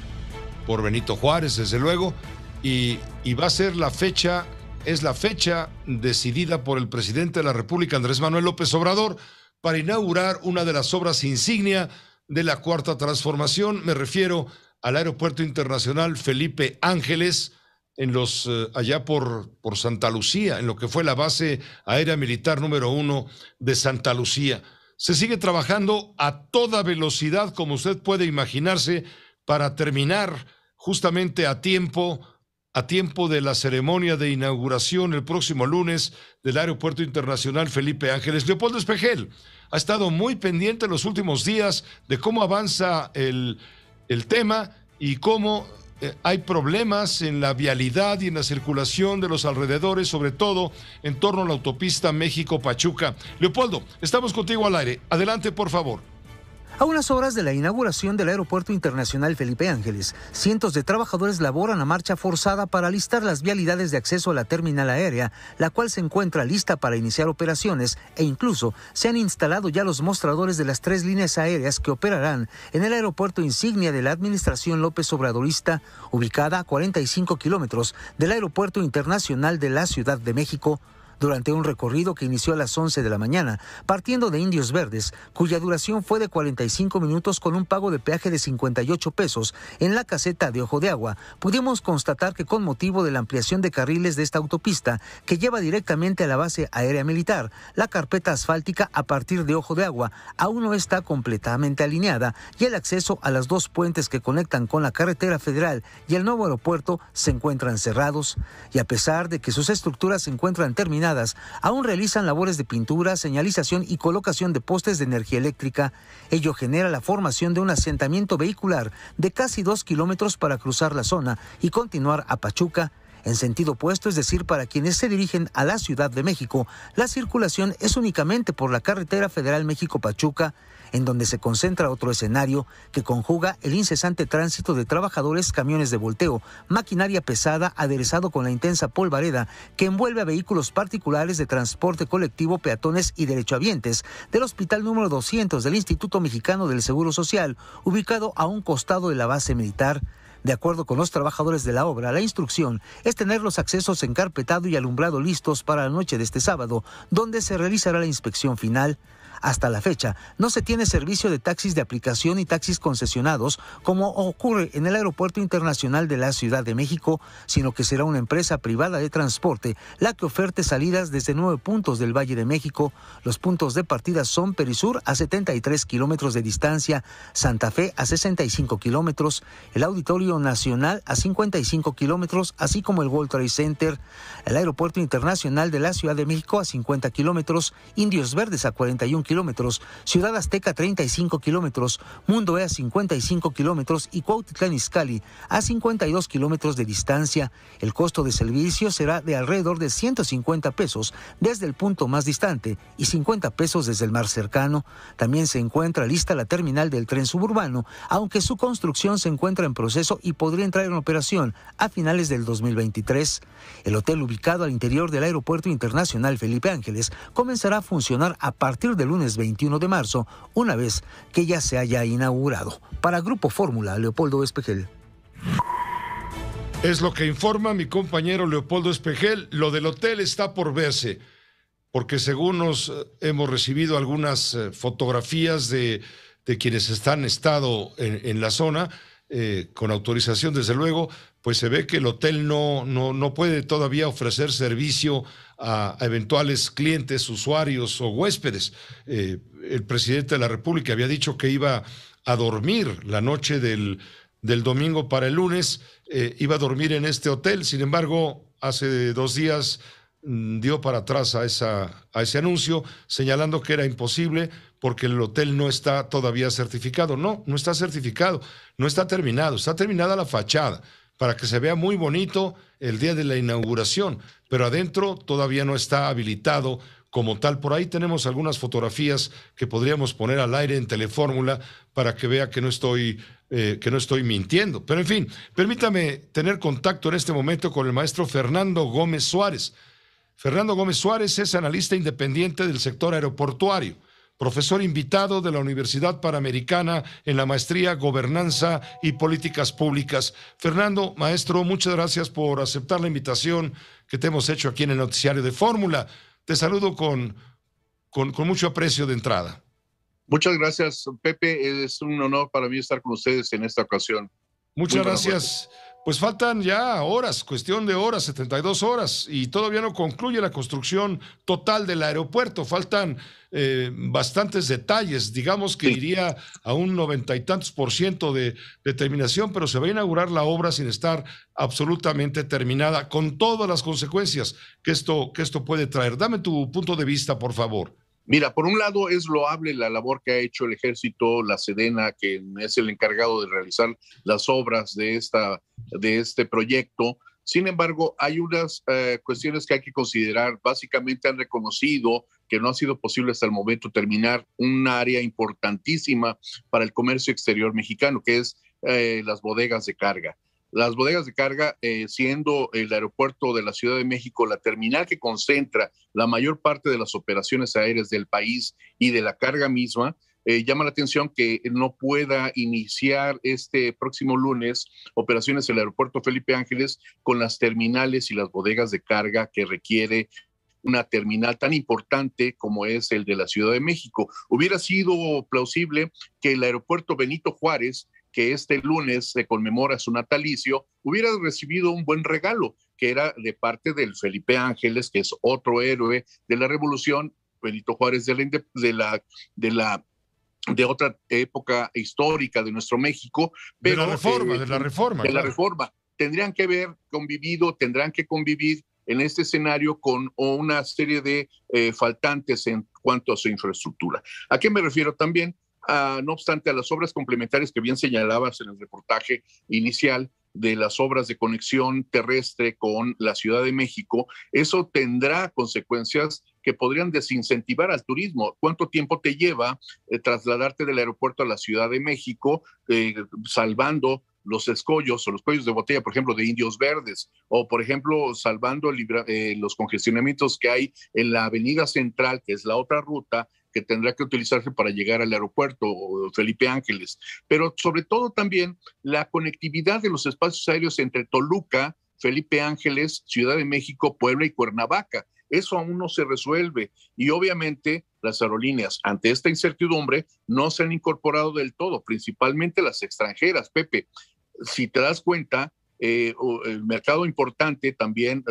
por Benito Juárez, desde luego. Y va a ser la fecha, es la fecha decidida por el presidente de la República, Andrés Manuel López Obrador, para inaugurar una de las obras insignia de la Cuarta Transformación. Me refiero al Aeropuerto Internacional Felipe Ángeles, en los allá por Santa Lucía, en lo que fue la base aérea militar número 1 de Santa Lucía. Se sigue trabajando a toda velocidad, como usted puede imaginarse, para terminar justamente a tiempo de la ceremonia de inauguración el próximo lunes del Aeropuerto Internacional Felipe Ángeles. Leopoldo Espejel ha estado muy pendiente en los últimos días de cómo avanza el tema y cómo hay problemas en la vialidad y en la circulación de los alrededores, sobre todo en torno a la autopista México-Pachuca. Leopoldo, estamos contigo al aire. Adelante, por favor. A unas horas de la inauguración del Aeropuerto Internacional Felipe Ángeles, cientos de trabajadores laboran a marcha forzada para alistar las vialidades de acceso a la terminal aérea, la cual se encuentra lista para iniciar operaciones, e incluso se han instalado ya los mostradores de las 3 líneas aéreas que operarán en el aeropuerto insignia de la administración López Obradorista, ubicada a 45 kilómetros del Aeropuerto Internacional de la Ciudad de México. Durante un recorrido que inició a las 11 de la mañana, partiendo de Indios Verdes, cuya duración fue de 45 minutos con un pago de peaje de 58 pesos en la caseta de Ojo de Agua, pudimos constatar que con motivo de la ampliación de carriles de esta autopista, que lleva directamente a la base aérea militar, la carpeta asfáltica a partir de Ojo de Agua aún no está completamente alineada y el acceso a las 2 puentes que conectan con la carretera federal y el nuevo aeropuerto se encuentran cerrados. Y a pesar de que sus estructuras se encuentran terminadas, aún realizan labores de pintura, señalización y colocación de postes de energía eléctrica. Ello genera la formación de un asentamiento vehicular de casi 2 kilómetros para cruzar la zona y continuar a Pachuca. En sentido opuesto, es decir, para quienes se dirigen a la Ciudad de México, la circulación es únicamente por la carretera federal México-Pachuca, en donde se concentra otro escenario que conjuga el incesante tránsito de trabajadores, camiones de volteo, maquinaria pesada aderezado con la intensa polvareda que envuelve a vehículos particulares de transporte colectivo, peatones y derechohabientes del Hospital número 200 del Instituto Mexicano del Seguro Social, ubicado a un costado de la base militar. De acuerdo con los trabajadores de la obra, la instrucción es tener los accesos encarpetado y alumbrado listos para la noche de este sábado, donde se realizará la inspección final. Hasta la fecha, no se tiene servicio de taxis de aplicación y taxis concesionados, como ocurre en el Aeropuerto Internacional de la Ciudad de México, sino que será una empresa privada de transporte la que oferte salidas desde 9 puntos del Valle de México. Los puntos de partida son Perisur a 73 kilómetros de distancia, Santa Fe a 65 kilómetros, el Auditorio Nacional a 55 kilómetros, así como el World Trade Center, el Aeropuerto Internacional de la Ciudad de México a 50 kilómetros, Indios Verdes a 41 kilómetros, Ciudad Azteca a 35 kilómetros, Mundo E a 55 kilómetros y Cuautitlán Izcalli a 52 kilómetros de distancia. El costo de servicio será de alrededor de 150 pesos desde el punto más distante y 50 pesos desde el más cercano. También se encuentra lista la terminal del tren suburbano, aunque su construcción se encuentra en proceso y podría entrar en operación a finales del 2023. El hotel, ubicado al interior del Aeropuerto Internacional Felipe Ángeles, comenzará a funcionar a partir del lunes 21 de marzo, una vez que ya se haya inaugurado. Para Grupo Fórmula, Leopoldo Espejel. Es lo que informa mi compañero Leopoldo Espejel. Lo del hotel está por verse, porque según nos hemos recibido algunas fotografías de quienes han estado en la zona, con autorización, desde luego, pues se ve que el hotel no puede todavía ofrecer servicio a eventuales clientes, usuarios o huéspedes. El presidente de la República había dicho que iba a dormir la noche del domingo para el lunes, iba a dormir en este hotel. Sin embargo, hace 2 días dio para atrás a ese anuncio, señalando que era imposible porque el hotel no está todavía certificado. No está certificado, no está terminado, está terminada la fachada para que se vea muy bonito el día de la inauguración, pero adentro todavía no está habilitado como tal. Por ahí tenemos algunas fotografías que podríamos poner al aire en Telefórmula para que vea que no estoy mintiendo. Pero en fin, permítame tener contacto en este momento con el maestro Fernando Gómez Suárez. Fernando Gómez Suárez es analista independiente del sector aeroportuario, profesor invitado de la Universidad Panamericana en la maestría Gobernanza y Políticas Públicas. Fernando, maestro, muchas gracias por aceptar la invitación que te hemos hecho aquí en el noticiario de Fórmula. Te saludo con mucho aprecio de entrada. Muchas gracias, Pepe. Es un honor para mí estar con ustedes en esta ocasión. Muchas gracias. Pues faltan ya horas, cuestión de horas, 72 horas, y todavía no concluye la construcción total del aeropuerto. Faltan bastantes detalles, digamos que iría a un 90 y tantos % de terminación, pero se va a inaugurar la obra sin estar absolutamente terminada, con todas las consecuencias que esto puede traer. Dame tu punto de vista, por favor. Mira, por un lado es loable la labor que ha hecho el Ejército, la Sedena, que es el encargado de realizar las obras de este proyecto. Sin embargo, hay unas cuestiones que hay que considerar. Básicamente han reconocido que no ha sido posible hasta el momento terminar un área importantísima para el comercio exterior mexicano, que es las bodegas de carga. Las bodegas de carga, siendo el aeropuerto de la Ciudad de México la terminal que concentra la mayor parte de las operaciones aéreas del país y de la carga misma, llama la atención que no pueda iniciar este próximo lunes operaciones del aeropuerto Felipe Ángeles con las terminales y las bodegas de carga que requiere una terminal tan importante como es el de la Ciudad de México. Hubiera sido plausible que el aeropuerto Benito Juárez, que este lunes se conmemora su natalicio, hubiera recibido un buen regalo, que era de parte del Felipe Ángeles, que es otro héroe de la Revolución, Benito Juárez de otra época histórica de nuestro México. Pero, de la Reforma. Tendrán que convivir en este escenario con una serie de faltantes en cuanto a su infraestructura. ¿A qué me refiero también? No obstante, a las obras complementarias que bien señalabas en el reportaje inicial de las obras de conexión terrestre con la Ciudad de México, eso tendrá consecuencias que podrían desincentivar al turismo. ¿Cuánto tiempo te lleva trasladarte del aeropuerto a la Ciudad de México, salvando los escollos o los cuellos de botella, por ejemplo, de Indios Verdes, o por ejemplo, salvando los congestionamientos que hay en la Avenida Central, que es la otra ruta que tendrá que utilizarse para llegar al aeropuerto Felipe Ángeles? Pero sobre todo también la conectividad de los espacios aéreos entre Toluca, Felipe Ángeles, Ciudad de México, Puebla y Cuernavaca. Eso aún no se resuelve y obviamente las aerolíneas, ante esta incertidumbre, no se han incorporado del todo, principalmente las extranjeras, Pepe. Si te das cuenta, el mercado importante también,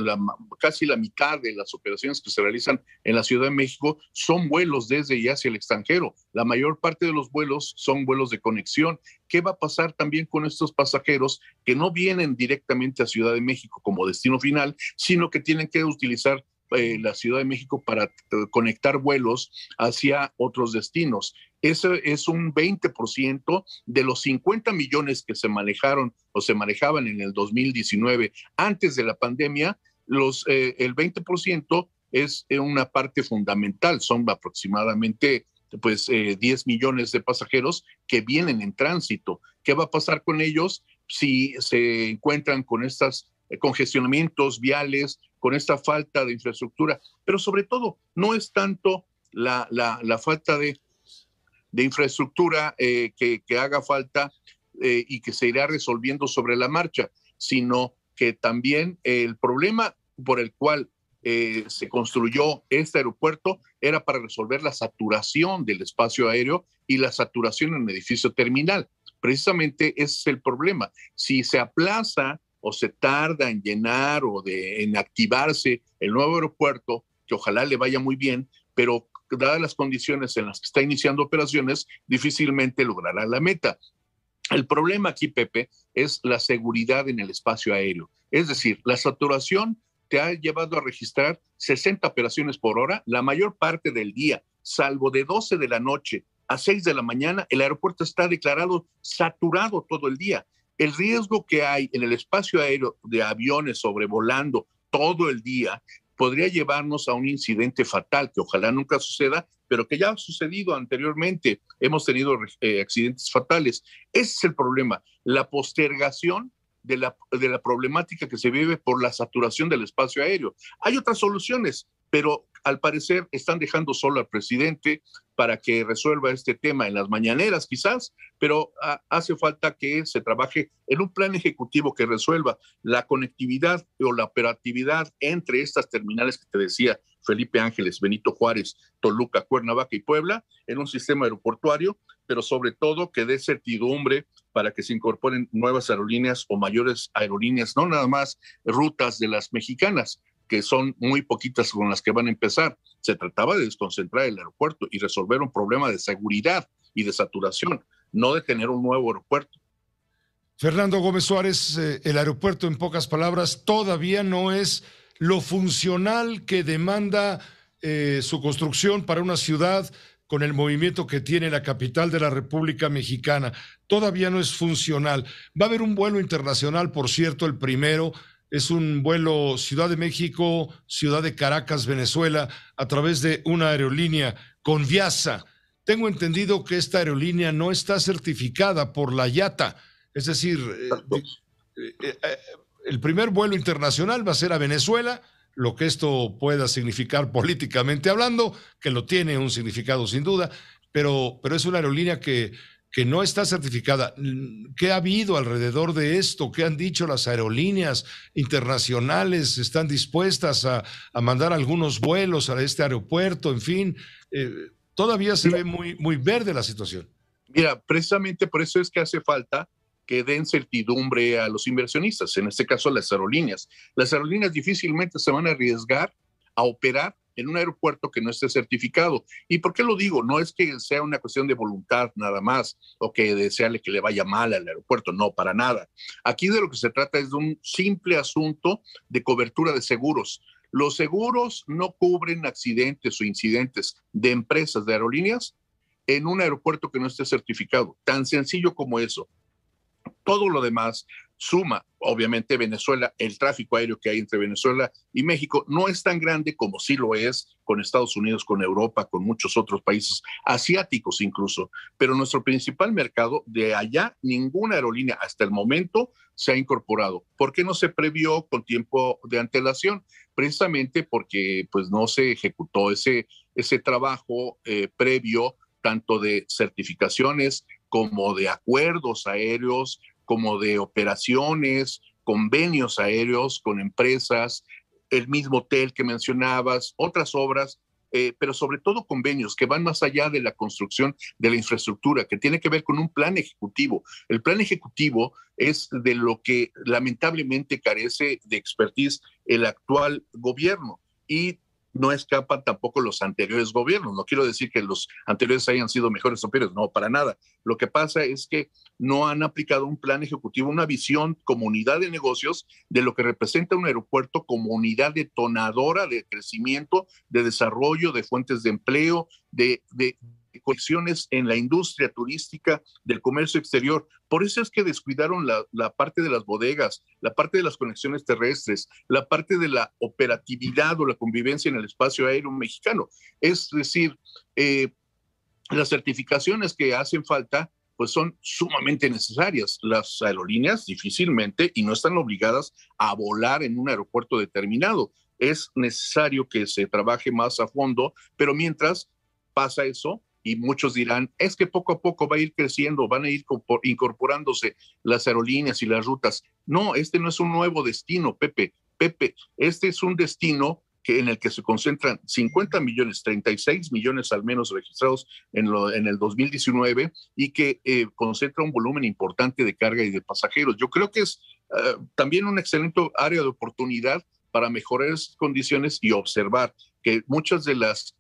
casi la mitad de las operaciones que se realizan en la Ciudad de México son vuelos desde y hacia el extranjero. La mayor parte de los vuelos son vuelos de conexión. ¿Qué va a pasar también con estos pasajeros que no vienen directamente a Ciudad de México como destino final, sino que tienen que utilizar la Ciudad de México para conectar vuelos hacia otros destinos? Eso es un 20% de los 50 millones que se manejaron o se manejaban en el 2019 antes de la pandemia. El 20% es una parte fundamental, son aproximadamente 10 millones de pasajeros que vienen en tránsito. ¿Qué va a pasar con ellos si se encuentran con estos congestionamientos viales, con esta falta de infraestructura? Pero sobre todo, no es tanto la falta de infraestructura que haga falta y que se irá resolviendo sobre la marcha, sino que también el problema por el cual se construyó este aeropuerto era para resolver la saturación del espacio aéreo y la saturación en el edificio terminal. Precisamente ese es el problema. Si se aplaza o se tarda en llenar o en activarse el nuevo aeropuerto, que ojalá le vaya muy bien, pero dadas las condiciones en las que está iniciando operaciones, difícilmente logrará la meta. El problema aquí, Pepe, es la seguridad en el espacio aéreo. Es decir, la saturación te ha llevado a registrar 60 operaciones por hora la mayor parte del día, salvo de 12 de la noche a 6 de la mañana, el aeropuerto está declarado saturado todo el día. El riesgo que hay en el espacio aéreo de aviones sobrevolando todo el día podría llevarnos a un incidente fatal que ojalá nunca suceda, pero que ya ha sucedido anteriormente. Hemos tenido accidentes fatales. Ese es el problema, la postergación de la problemática que se vive por la saturación del espacio aéreo. Hay otras soluciones, pero al parecer están dejando solo al presidente para que resuelva este tema en las mañaneras quizás, pero hace falta que se trabaje en un plan ejecutivo que resuelva la conectividad o la operatividad entre estas terminales que te decía, Felipe Ángeles, Benito Juárez, Toluca, Cuernavaca y Puebla, en un sistema aeroportuario, pero sobre todo que dé certidumbre para que se incorporen nuevas aerolíneas o mayores aerolíneas, no nada más rutas de las mexicanas, que son muy poquitas con las que van a empezar. Se trataba de desconcentrar el aeropuerto y resolver un problema de seguridad y de saturación, no de tener un nuevo aeropuerto. Fernando Gómez Suárez, el aeropuerto, en pocas palabras, todavía no es lo funcional que demanda su construcción para una ciudad con el movimiento que tiene la capital de la República Mexicana. Todavía no es funcional. Va a haber un vuelo internacional, por cierto, el primero. Es un vuelo Ciudad de México, Ciudad de Caracas, Venezuela, a través de una aerolínea, Conviasa. Tengo entendido que esta aerolínea no está certificada por la IATA. Es decir, el primer vuelo internacional va a ser a Venezuela, lo que esto pueda significar políticamente hablando, que lo tiene un significado sin duda, pero es una aerolínea que no está certificada. ¿Qué ha habido alrededor de esto? ¿Qué han dicho las aerolíneas internacionales? ¿Están dispuestas a mandar algunos vuelos a este aeropuerto? En fin, todavía se ve muy, muy verde la situación. Mira, precisamente por eso es que hace falta que den certidumbre a los inversionistas, en este caso a las aerolíneas. Las aerolíneas difícilmente se van a arriesgar a operar en un aeropuerto que no esté certificado. ¿Y por qué lo digo? No es que sea una cuestión de voluntad nada más o que desearle que le vaya mal al aeropuerto, no, para nada. Aquí de lo que se trata es de un simple asunto de cobertura de seguros. Los seguros no cubren accidentes o incidentes de empresas de aerolíneas en un aeropuerto que no esté certificado. Tan sencillo como eso. Todo lo demás suma, obviamente, Venezuela, el tráfico aéreo que hay entre Venezuela y México no es tan grande como sí lo es con Estados Unidos, con Europa, con muchos otros países asiáticos incluso, pero nuestro principal mercado de allá, ninguna aerolínea hasta el momento se ha incorporado. ¿Por qué no se previó con tiempo de antelación? Precisamente porque pues, no se ejecutó ese trabajo previo, tanto de certificaciones como de acuerdos aéreos, como de operaciones, convenios aéreos con empresas, el mismo hotel que mencionabas, otras obras, pero sobre todo convenios que van más allá de la construcción de la infraestructura, que tiene que ver con un plan ejecutivo. El plan ejecutivo es de lo que lamentablemente carece de expertise el actual gobierno y no escapan tampoco los anteriores gobiernos. No quiero decir que los anteriores hayan sido mejores o peores, no, para nada. Lo que pasa es que no han aplicado un plan ejecutivo, una visión como unidad de negocios de lo que representa un aeropuerto como unidad detonadora de crecimiento, de desarrollo, de fuentes de empleo, de conexiones en la industria turística, del comercio exterior. Por eso es que descuidaron la parte de las bodegas, la parte de las conexiones terrestres, la parte de la operatividad o la convivencia en el espacio aéreo mexicano. Es decir, las certificaciones que hacen falta pues son sumamente necesarias. Las aerolíneas difícilmente y no están obligadas a volar en un aeropuerto determinado. Es necesario que se trabaje más a fondo, pero mientras pasa eso, y muchos dirán, es que poco a poco va a ir creciendo, van a ir incorporándose las aerolíneas y las rutas. No, este no es un nuevo destino, Pepe. Este es un destino en el que se concentran 50 millones, 36 millones al menos registrados en el 2019 y que concentra un volumen importante de carga y de pasajeros. Yo creo que es también un excelente área de oportunidad para mejorar esas condiciones y observar que muchas de las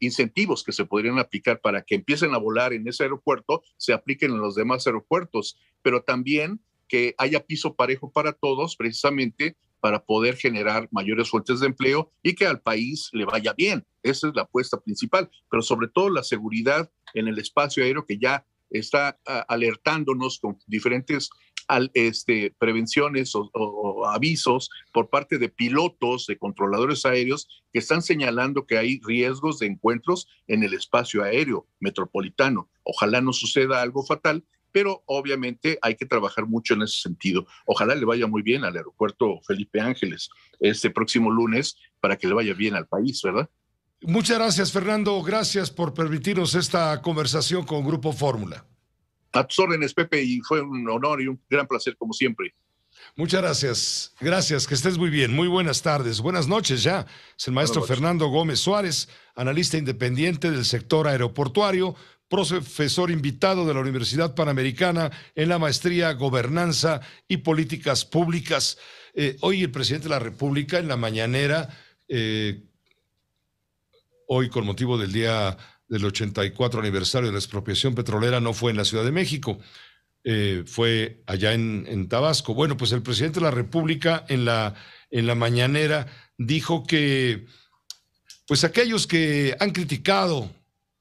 incentivos que se podrían aplicar para que empiecen a volar en ese aeropuerto se apliquen en los demás aeropuertos, pero también que haya piso parejo para todos, precisamente para poder generar mayores fuentes de empleo y que al país le vaya bien. Esa es la apuesta principal, pero sobre todo la seguridad en el espacio aéreo, que ya está alertándonos con diferentes prevenciones o avisos por parte de pilotos, de controladores aéreos, que están señalando que hay riesgos de encuentros en el espacio aéreo metropolitano. Ojalá no suceda algo fatal, pero obviamente hay que trabajar mucho en ese sentido. Ojalá le vaya muy bien al aeropuerto Felipe Ángeles este próximo lunes para que le vaya bien al país, ¿verdad? Muchas gracias, Fernando. Gracias por permitirnos esta conversación con Grupo Fórmula. A tus órdenes, Pepe, y fue un honor y un gran placer, como siempre. Muchas gracias. Gracias, que estés muy bien. Muy buenas tardes. Buenas noches ya. Es el maestro Fernando Gómez Suárez, analista independiente del sector aeroportuario, profesor invitado de la Universidad Panamericana en la maestría Gobernanza y Políticas Públicas. Hoy el presidente de la República en la mañanera, hoy con motivo del día del 84 aniversario de la expropiación petrolera, no fue en la Ciudad de México, fue allá en Tabasco. Bueno, pues el presidente de la República en la mañanera dijo que pues aquellos que han criticado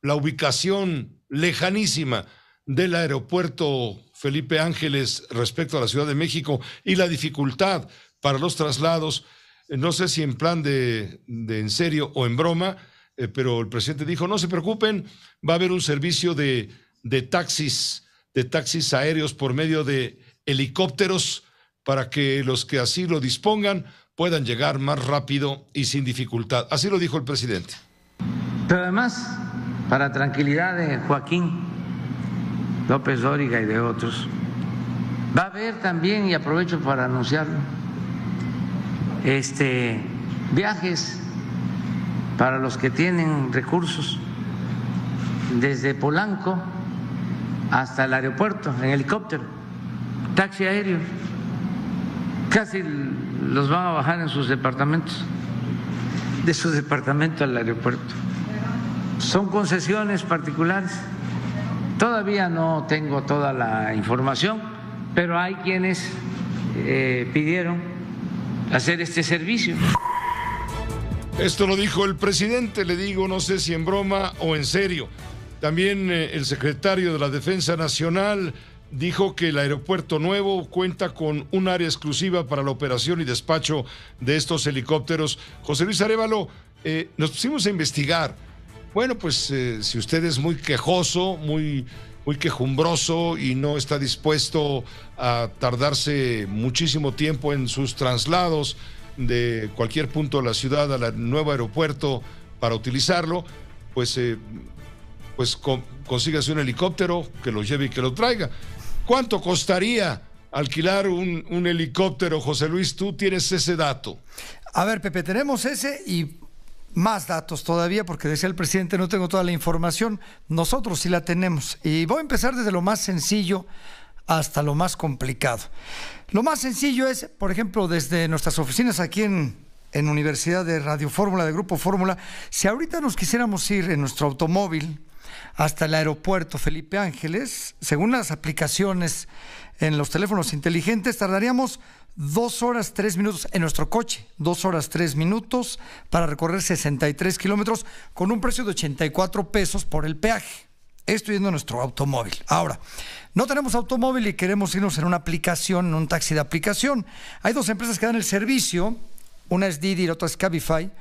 la ubicación lejanísima del aeropuerto Felipe Ángeles respecto a la Ciudad de México y la dificultad para los traslados, no sé si en plan de en serio o en broma, pero el presidente dijo, no se preocupen, va a haber un servicio de taxis aéreos por medio de helicópteros para que los que así lo dispongan puedan llegar más rápido y sin dificultad. Así lo dijo el presidente. Pero además, para tranquilidad de Joaquín López Dóriga y de otros, va a haber también, y aprovecho para anunciarlo, viajes para los que tienen recursos desde Polanco hasta el aeropuerto en helicóptero, taxi aéreo, casi los van a bajar en sus departamentos, de sus departamentos al aeropuerto. Son concesiones particulares. Todavía no tengo toda la información, pero hay quienes pidieron hacer este servicio. Esto lo dijo el presidente, le digo, no sé si en broma o en serio. También el secretario de la Defensa Nacional dijo que el aeropuerto nuevo cuenta con un área exclusiva para la operación y despacho de estos helicópteros. José Luis Arévalo, nos pusimos a investigar. Bueno, pues si usted es muy quejoso, muy quejumbroso y no está dispuesto a tardarse muchísimo tiempo en sus traslados de cualquier punto de la ciudad al nuevo aeropuerto para utilizarlo, pues consígase un helicóptero que lo lleve y que lo traiga. ¿Cuánto costaría alquilar un helicóptero, José Luis? Tú tienes ese dato. A ver, Pepe, tenemos ese y más datos todavía, porque decía el presidente, no tengo toda la información. Nosotros sí la tenemos. Y voy a empezar desde lo más sencillo hasta lo más complicado. Lo más sencillo es, por ejemplo, desde nuestras oficinas aquí en Universidad de Radio Fórmula, de Grupo Fórmula, si ahorita nos quisiéramos ir en nuestro automóvil hasta el aeropuerto Felipe Ángeles, según las aplicaciones en los teléfonos inteligentes, tardaríamos 2 horas 3 minutos en nuestro coche, 2 horas 3 minutos para recorrer 63 kilómetros con un precio de 84 pesos por el peaje. Esto yendo a nuestro automóvil. Ahora, no tenemos automóvil y queremos irnos en una aplicación, en un taxi de aplicación. Hay dos empresas que dan el servicio, una es Didi y la otra es Cabify,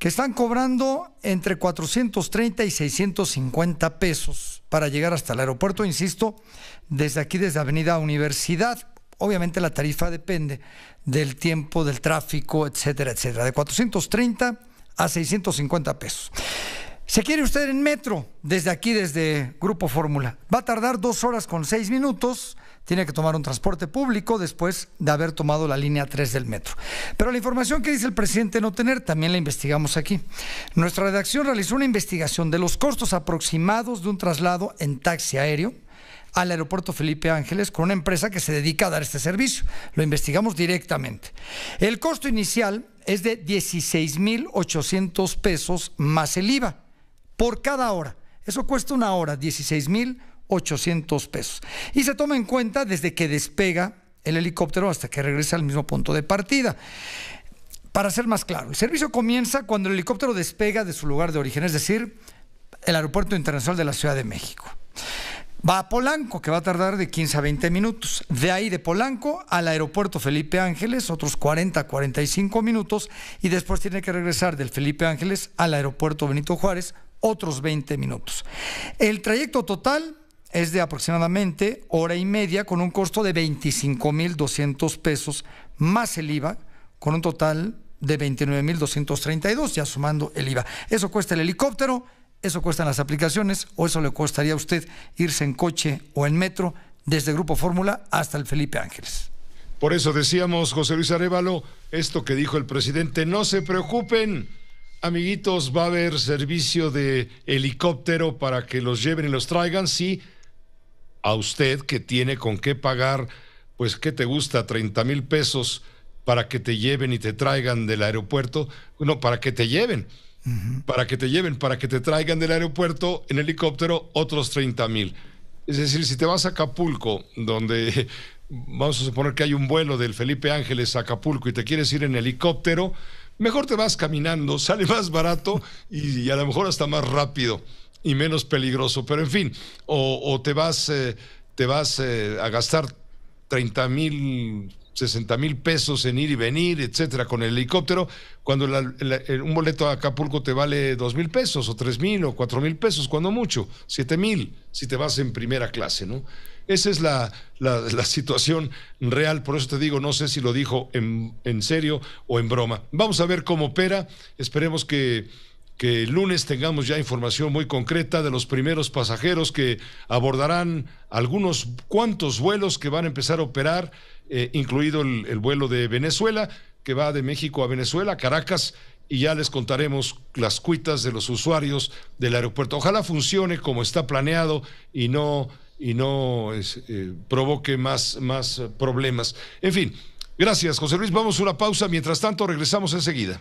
que están cobrando entre 430 y 650 pesos para llegar hasta el aeropuerto, insisto, desde aquí, desde Avenida Universidad. Obviamente la tarifa depende del tiempo, del tráfico, etcétera, etcétera. De 430 a 650 pesos. ¿Se quiere usted en metro? Desde aquí, desde Grupo Fórmula. Va a tardar 2 horas con 6 minutos. Tiene que tomar un transporte público después de haber tomado la línea 3 del metro. Pero la información que dice el presidente no tener, también la investigamos aquí. Nuestra redacción realizó una investigación de los costos aproximados de un traslado en taxi aéreo al aeropuerto Felipe Ángeles con una empresa que se dedica a dar este servicio. Lo investigamos directamente. El costo inicial es de 16,800 pesos más el IVA por cada hora. Eso cuesta una hora, 16,800 pesos. Y se toma en cuenta desde que despega el helicóptero hasta que regresa al mismo punto de partida. Para ser más claro, el servicio comienza cuando el helicóptero despega de su lugar de origen, es decir, el Aeropuerto Internacional de la Ciudad de México. Va a Polanco, que va a tardar de 15 a 20 minutos. De ahí de Polanco al aeropuerto Felipe Ángeles, otros 40 a 45 minutos. Y después tiene que regresar del Felipe Ángeles al aeropuerto Benito Juárez, otros 20 minutos. El trayecto total es de aproximadamente hora y media, con un costo de 25,200 pesos, más el IVA, con un total de 29,232, ya sumando el IVA. Eso cuesta el helicóptero. Eso cuestan las aplicaciones, o eso le costaría a usted irse en coche o en metro desde Grupo Fórmula hasta el Felipe Ángeles. Por eso decíamos, José Luis Arévalo, esto que dijo el presidente: no se preocupen, amiguitos, va a haber servicio de helicóptero para que los lleven y los traigan. Sí, a usted que tiene con qué pagar, pues, ¿qué te gusta? 30,000 pesos para que te lleven y te traigan del aeropuerto. No, para que te lleven. Para que te traigan del aeropuerto en helicóptero, otros 30,000. Es decir, si te vas a Acapulco, donde vamos a suponer que hay un vuelo del Felipe Ángeles a Acapulco y te quieres ir en helicóptero, mejor te vas caminando, sale más barato y a lo mejor hasta más rápido y menos peligroso. Pero en fin, o te vas a gastar 30,000, 60,000 pesos en ir y venir, etcétera, con el helicóptero, cuando un boleto a Acapulco te vale 2,000 pesos, o 3,000, o 4,000 pesos, cuando mucho, 7,000, si te vas en primera clase, ¿no? Esa es la situación real. Por eso te digo, no sé si lo dijo en serio o en broma. Vamos a ver cómo opera. Esperemos que el lunes tengamos ya información muy concreta de los primeros pasajeros que abordarán algunos cuantos vuelos que van a empezar a operar, incluido el vuelo de Venezuela, que va de México a Venezuela, Caracas, y ya les contaremos las cuitas de los usuarios del aeropuerto. Ojalá funcione como está planeado y no provoque más problemas. En fin, gracias, José Luis. Vamos a una pausa. Mientras tanto, regresamos enseguida.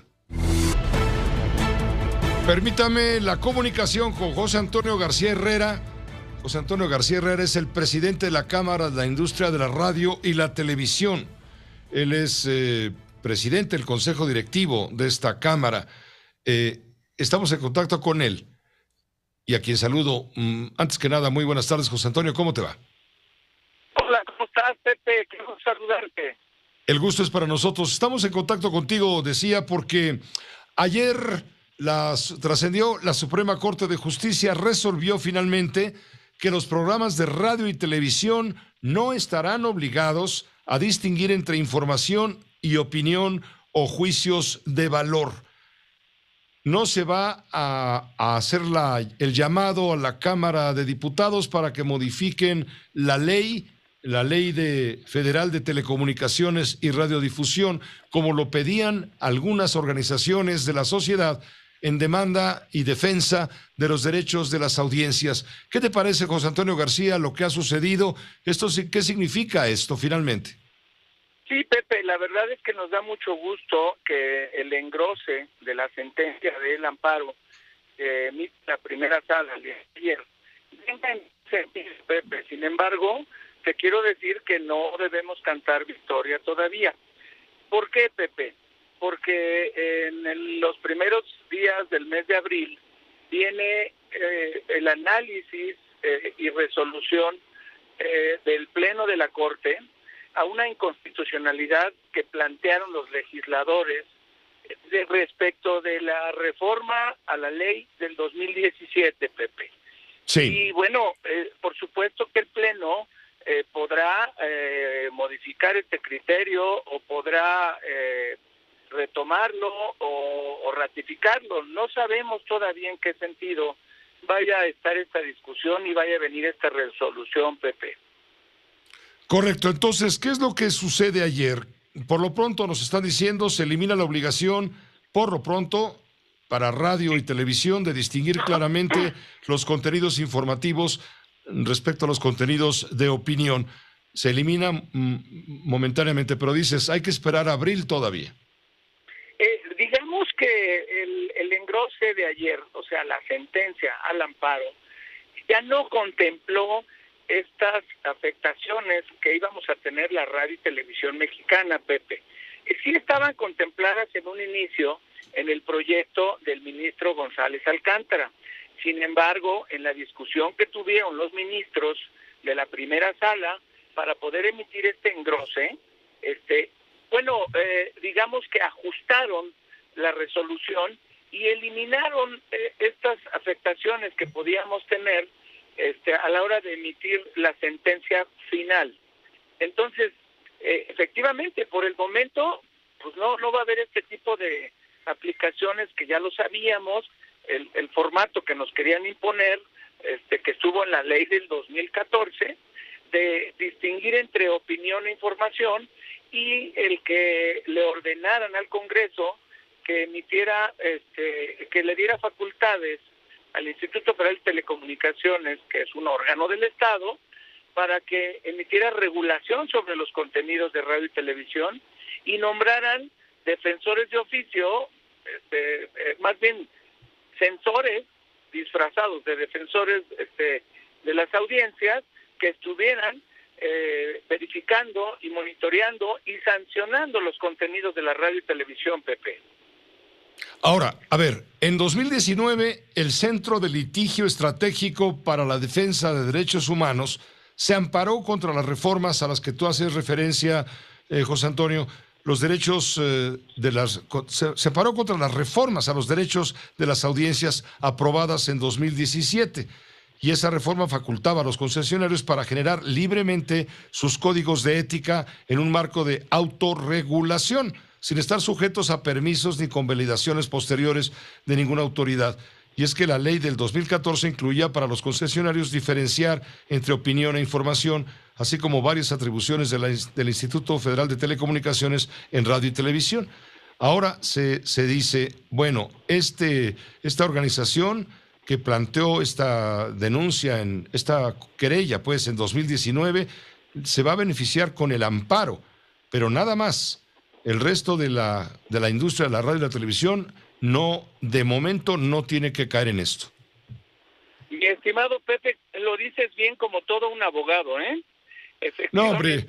Permítame la comunicación con José Antonio García Herrera. José Antonio García Herrera es el presidente de la Cámara de la Industria de la Radio y la Televisión. Él es presidente del Consejo Directivo de esta Cámara. Estamos en contacto con él, y a quien saludo. Antes que nada, muy buenas tardes, José Antonio. ¿Cómo te va? Hola, ¿cómo estás, Pepe? Quiero saludarte. El gusto es para nosotros. Estamos en contacto contigo, decía, porque ayer trascendió la Suprema Corte de Justicia, resolvió finalmente que los programas de radio y televisión no estarán obligados a distinguir entre información y opinión o juicios de valor. No se va a hacer el llamado a la Cámara de Diputados para que modifiquen la ley federal de telecomunicaciones y radiodifusión, como lo pedían algunas organizaciones de la sociedad en demanda y defensa de los derechos de las audiencias. ¿Qué te parece, José Antonio García, lo que ha sucedido? ¿Qué significa esto finalmente? Sí, Pepe, la verdad es que nos da mucho gusto que el engrose de la sentencia del amparo de la primera sala de ayer venga en sentido, Pepe. Sin embargo, te quiero decir que no debemos cantar victoria todavía. ¿Por qué, Pepe? Porque en los primeros días del mes de abril viene el análisis y resolución del Pleno de la Corte a una inconstitucionalidad que plantearon los legisladores respecto de la reforma a la ley del 2017, Pepe. Sí. Y bueno, por supuesto que el Pleno podrá modificar este criterio o podrá retomarlo o ratificarlo. No sabemos todavía en qué sentido vaya a estar esta discusión y vaya a venir esta resolución, Pepe. Correcto. Entonces, ¿qué es lo que sucede ayer? Por lo pronto nos están diciendo se elimina la obligación, por lo pronto, para radio y televisión de distinguir claramente los contenidos informativos respecto a los contenidos de opinión. Se elimina momentáneamente, pero dices, hay que esperar abril todavía. Digamos que el engrose de ayer, o sea, la sentencia al amparo, ya no contempló estas afectaciones que íbamos a tener la radio y televisión mexicana, Pepe. Sí estaban contempladas en un inicio en el proyecto del ministro González Alcántara. Sin embargo, en la discusión que tuvieron los ministros de la primera sala para poder emitir este engrose, digamos que ajustaron la resolución y eliminaron estas afectaciones que podíamos tener a la hora de emitir la sentencia final. Entonces, efectivamente, por el momento, pues no va a haber este tipo de aplicaciones que ya lo sabíamos, el formato que nos querían imponer, que estuvo en la ley del 2014, de distinguir entre opinión e información, y el que le ordenaran al Congreso que emitiera, que le diera facultades al Instituto Federal de Telecomunicaciones, que es un órgano del Estado, para que emitiera regulación sobre los contenidos de radio y televisión y nombraran defensores de oficio, más bien censores disfrazados de defensores de las audiencias que estuvieran verificando y monitoreando y sancionando los contenidos de la radio y televisión, Pepe. Ahora, a ver, en 2019 el Centro de Litigio Estratégico para la Defensa de Derechos Humanos se amparó contra las reformas a las que tú haces referencia, José Antonio, los derechos se amparó contra las reformas a los derechos de las audiencias aprobadas en 2017. Y esa reforma facultaba a los concesionarios para generar libremente sus códigos de ética en un marco de autorregulación, sin estar sujetos a permisos ni convalidaciones posteriores de ninguna autoridad. Y es que la ley del 2014 incluía para los concesionarios diferenciar entre opinión e información, así como varias atribuciones del Instituto Federal de Telecomunicaciones en radio y televisión. Ahora se dice, bueno, esta organización que planteó esta denuncia, esta querella, pues, en 2019, se va a beneficiar con el amparo, pero nada más. El resto de la industria de la radio y la televisión, no, de momento, no tiene que caer en esto. Mi estimado Pepe, lo dices bien como todo un abogado, ¿eh? No, hombre,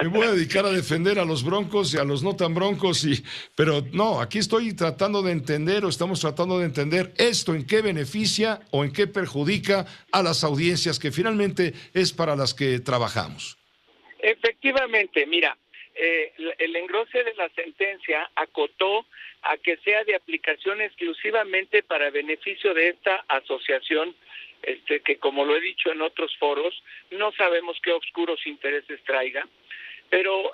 me voy a dedicar a defender a los broncos y a los no tan broncos, pero no, aquí estoy tratando de entender, o estamos tratando de entender esto, en qué beneficia o en qué perjudica a las audiencias que finalmente es para las que trabajamos. Efectivamente, mira, el engrose de la sentencia acotó a que sea de aplicación exclusivamente para beneficio de esta asociación, que como lo he dicho en otros foros, no sabemos qué oscuros intereses traiga, pero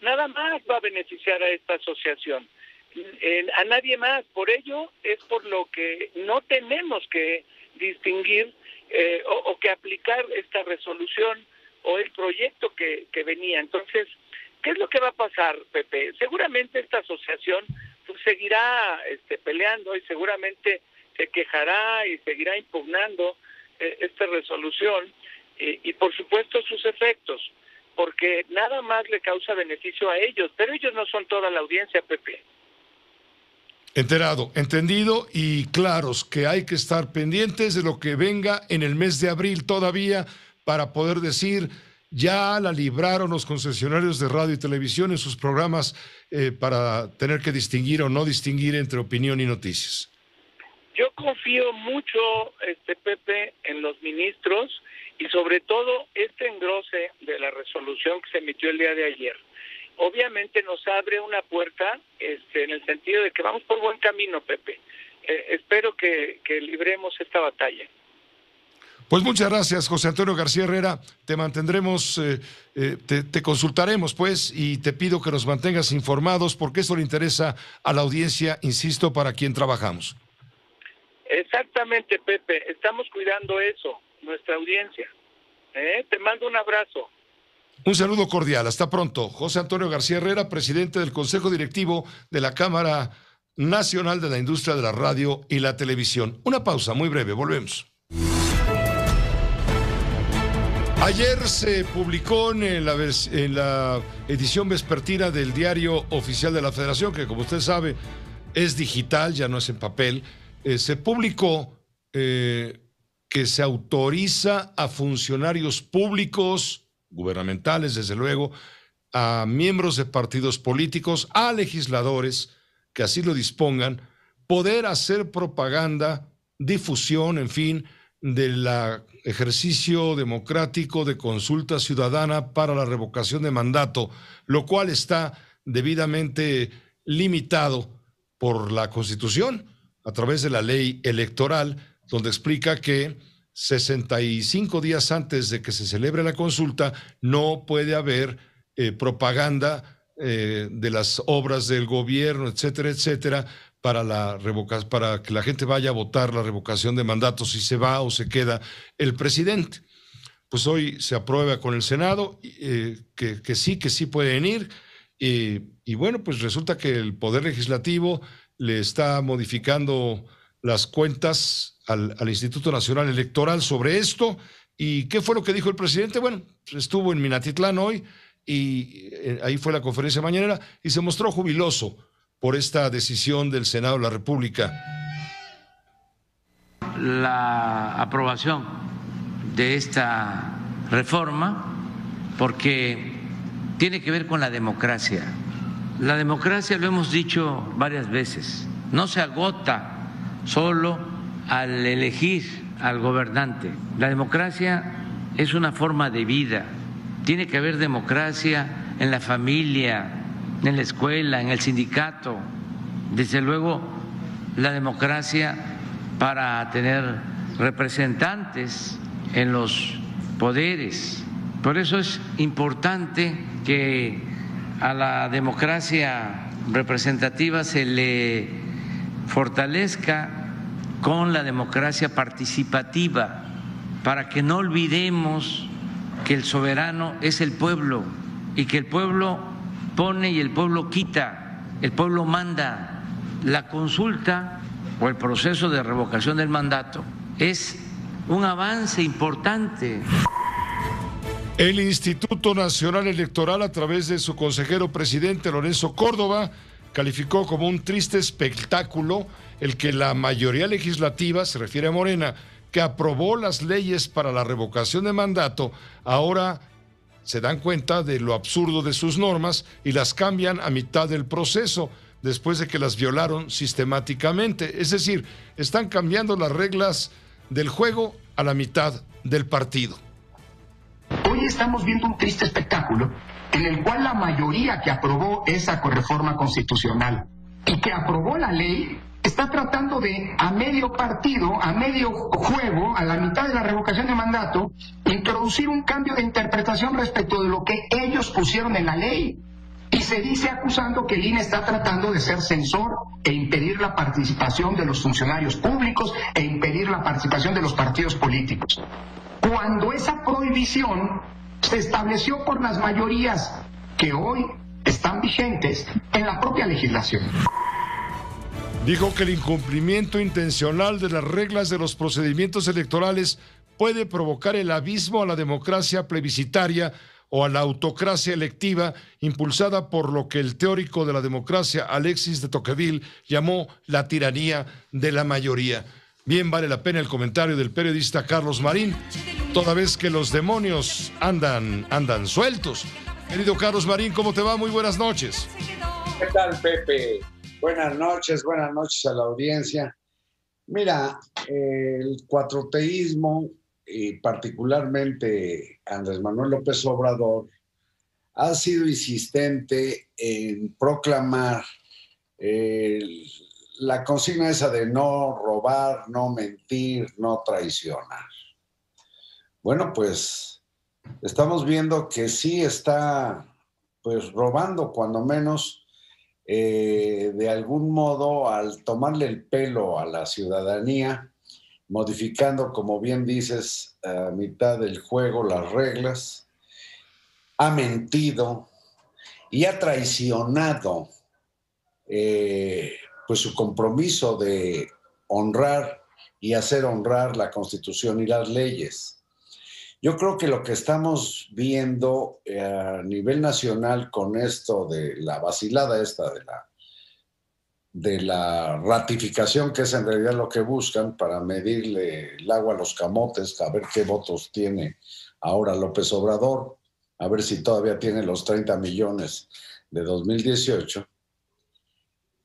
nada más va a beneficiar a esta asociación, a nadie más. Por ello es por lo que no tenemos que distinguir o que aplicar esta resolución o el proyecto que venía. Entonces, ¿qué es lo que va a pasar, Pepe? Seguramente esta asociación pues seguirá peleando y seguramente se quejará y seguirá impugnando esta resolución y por supuesto sus efectos, porque nada más le causa beneficio a ellos, pero ellos no son toda la audiencia, Pepe. Enterado, entendido y claros que hay que estar pendientes de lo que venga en el mes de abril todavía para poder decir, ya la libraron los concesionarios de radio y televisión en sus programas para tener que distinguir o no distinguir entre opinión y noticias. Yo confío mucho, Pepe, en los ministros y sobre todo este engrose de la resolución que se emitió el día de ayer. Obviamente nos abre una puerta en el sentido de que vamos por buen camino, Pepe. Espero que libremos esta batalla. Pues muchas gracias, José Antonio García Herrera. Te mantendremos, te consultaremos, pues, y te pido que nos mantengas informados, porque eso le interesa a la audiencia, insisto, para quien trabajamos. Exactamente, Pepe. Estamos cuidando eso, nuestra audiencia. Te mando un abrazo. Un saludo cordial. Hasta pronto. José Antonio García Herrera, presidente del Consejo Directivo de la Cámara Nacional de la Industria de la Radio y la Televisión. Una pausa muy breve. Volvemos. Ayer se publicó en la edición vespertina del Diario Oficial de la Federación, que como usted sabe es digital, ya no es en papel. Se publicó que se autoriza a funcionarios públicos, gubernamentales desde luego, a miembros de partidos políticos, a legisladores que así lo dispongan, poder hacer propaganda, difusión, en fin, del ejercicio democrático de consulta ciudadana para la revocación de mandato, lo cual está debidamente limitado por la Constitución, a través de la ley electoral, donde explica que 65 días antes de que se celebre la consulta no puede haber propaganda de las obras del gobierno, etcétera, etcétera, para que la gente vaya a votar la revocación de mandato, si se va o se queda el presidente. Pues hoy se aprueba con el Senado que sí pueden ir, y bueno, pues resulta que el Poder Legislativo le está modificando las cuentas al Instituto Nacional Electoral sobre esto. ¿Y qué fue lo que dijo el presidente? Bueno, estuvo en Minatitlán hoy y ahí fue la conferencia mañanera y se mostró jubiloso por esta decisión del Senado de la República. La aprobación de esta reforma, porque tiene que ver con la democracia. La democracia, lo hemos dicho varias veces, no se agota solo al elegir al gobernante. La democracia es una forma de vida. Tiene que haber democracia en la familia, en la escuela, en el sindicato. Desde luego, la democracia para tener representantes en los poderes. Por eso es importante que a la democracia representativa se le fortalezca con la democracia participativa, para que no olvidemos que el soberano es el pueblo y que el pueblo pone y el pueblo quita, el pueblo manda. La consulta o el proceso de revocación del mandato es un avance importante. El Instituto Nacional Electoral, a través de su consejero presidente Lorenzo Córdoba, calificó como un triste espectáculo el que la mayoría legislativa, se refiere a Morena, que aprobó las leyes para la revocación de mandato, ahora se dan cuenta de lo absurdo de sus normas y las cambian a mitad del proceso, después de que las violaron sistemáticamente. Es decir, están cambiando las reglas del juego a la mitad del partido. Hoy estamos viendo un triste espectáculo en el cual la mayoría que aprobó esa reforma constitucional y que aprobó la ley está tratando de, a medio partido, a medio juego, a la mitad de la revocación de mandato, introducir un cambio de interpretación respecto de lo que ellos pusieron en la ley. Y se dice acusando que el INE está tratando de ser censor e impedir la participación de los funcionarios públicos e impedir la participación de los partidos políticos, cuando esa prohibición se estableció por las mayorías que hoy están vigentes en la propia legislación. Dijo que el incumplimiento intencional de las reglas de los procedimientos electorales puede provocar el abismo a la democracia plebiscitaria o a la autocracia electiva, impulsada por lo que el teórico de la democracia Alexis de Tocqueville llamó la tiranía de la mayoría. Bien vale la pena el comentario del periodista Carlos Marín, toda vez que los demonios andan sueltos. Querido Carlos Marín, ¿cómo te va? Muy buenas noches. ¿Qué tal, Pepe? Buenas noches a la audiencia. Mira, el cuatroteísmo, y particularmente Andrés Manuel López Obrador, ha sido insistente en proclamar la consigna esa de no robar, no mentir, no traicionar. bueno, pues estamos viendo que sí está pues robando, cuando menos, de algún modo, al tomarle el pelo a la ciudadanía, modificando, como bien dices, a mitad del juego las reglas, ha mentido y ha traicionado pues su compromiso de honrar y hacer honrar la Constitución y las leyes. Yo creo que lo que estamos viendo a nivel nacional con esto de la vacilada esta, de la ratificación, que es en realidad lo que buscan para medirle el agua a los camotes, a ver qué votos tiene ahora López Obrador, a ver si todavía tiene los 30 millones de 2018,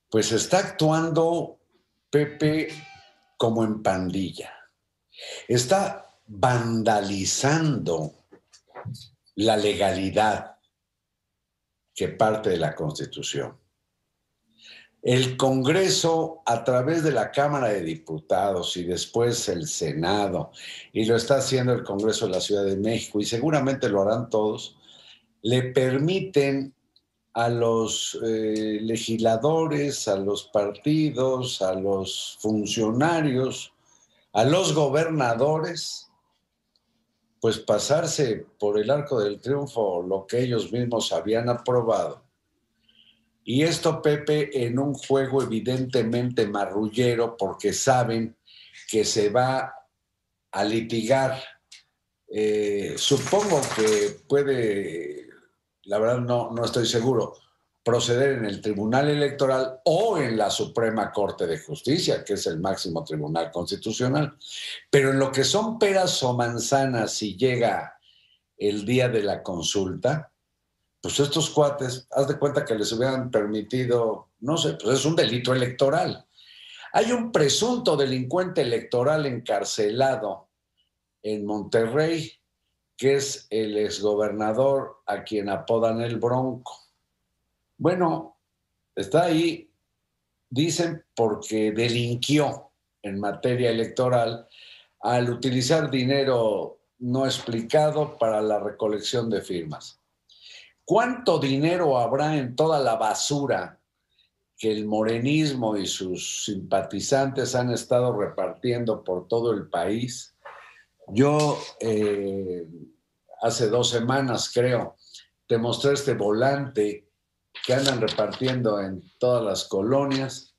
pues está actuando Pepe como en pandilla. Está vandalizando la legalidad que parte de la Constitución. El Congreso, a través de la Cámara de Diputados y después el Senado, y lo está haciendo el Congreso de la Ciudad de México, y seguramente lo harán todos, le permiten a los legisladores, a los partidos, a los funcionarios, a los gobernadores, pues pasarse por el arco del triunfo lo que ellos mismos habían aprobado. Y esto, Pepe, en un juego evidentemente marrullero, porque saben que se va a litigar. Supongo que puede, la verdad no estoy seguro, proceder en el Tribunal Electoral o en la Suprema Corte de Justicia, que es el máximo tribunal constitucional. Pero en lo que son peras o manzanas, si llega el día de la consulta, pues estos cuates, haz de cuenta que les hubieran permitido, no sé, pues es un delito electoral. Hay un presunto delincuente electoral encarcelado en Monterrey, que es el exgobernador a quien apodan el Bronco. Bueno, está ahí, dicen, porque delinquió en materia electoral al utilizar dinero no explicado para la recolección de firmas. ¿Cuánto dinero habrá en toda la basura que el morenismo y sus simpatizantes han estado repartiendo por todo el país? Yo hace 2 semanas, creo, te mostré este volante que andan repartiendo en todas las colonias.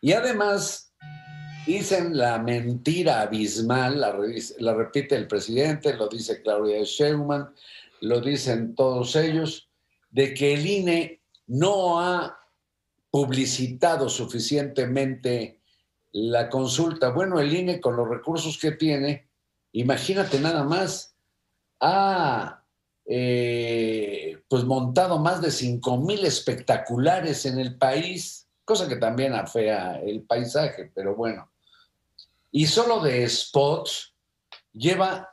Y además dicen la mentira abismal, la repite el presidente, lo dice Claudia Sheinbaum, lo dicen todos ellos, de que el INE no ha publicitado suficientemente la consulta. Bueno, el INE, con los recursos que tiene, imagínate nada más, pues montado más de 5,000 espectaculares en el país, cosa que también afea el paisaje, pero bueno. Y solo de spots lleva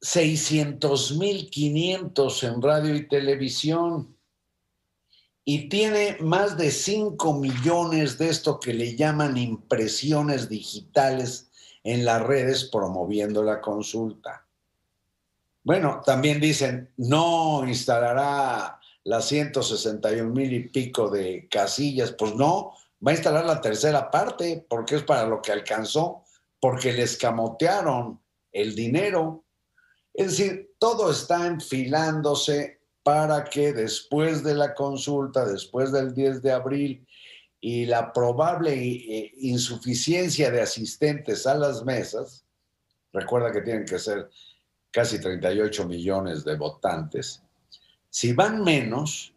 600,500 en radio y televisión. Y tiene más de 5 millones de esto que le llaman impresiones digitales en las redes promoviendo la consulta. Bueno, también dicen, no instalará las 161,000 y pico de casillas. Pues no, va a instalar la tercera parte, porque es para lo que alcanzó, porque le escamotearon el dinero. Es decir, todo está enfilándose para que después de la consulta, después del 10 de abril y la probable insuficiencia de asistentes a las mesas, recuerda que tienen que ser casi 38 millones de votantes, si van menos,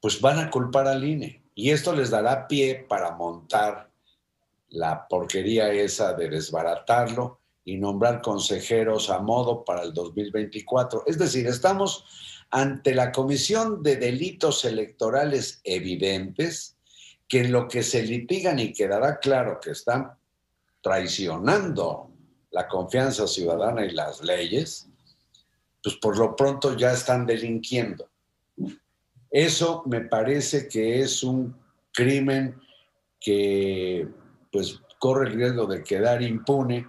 pues van a culpar al INE. Y esto les dará pie para montar la porquería esa de desbaratarlo y nombrar consejeros a modo para el 2024. Es decir, estamos ante la comisión de delitos electorales evidentes, que en lo que se litigan y quedará claro que están traicionando la confianza ciudadana y las leyes, pues por lo pronto ya están delinquiendo. Eso me parece que es un crimen que pues corre el riesgo de quedar impune,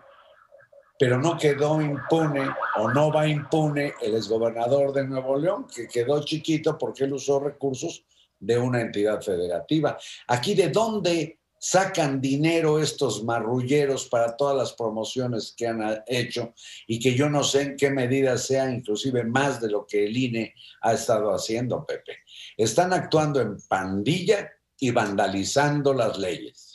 pero no quedó impune o no va impune el exgobernador de Nuevo León, que quedó chiquito porque él usó recursos de una entidad federativa. Aquí, ¿de dónde sacan dinero estos marrulleros para todas las promociones que han hecho y que yo no sé en qué medida sea inclusive más de lo que el INE ha estado haciendo, Pepe? Están actuando en pandilla y vandalizando las leyes.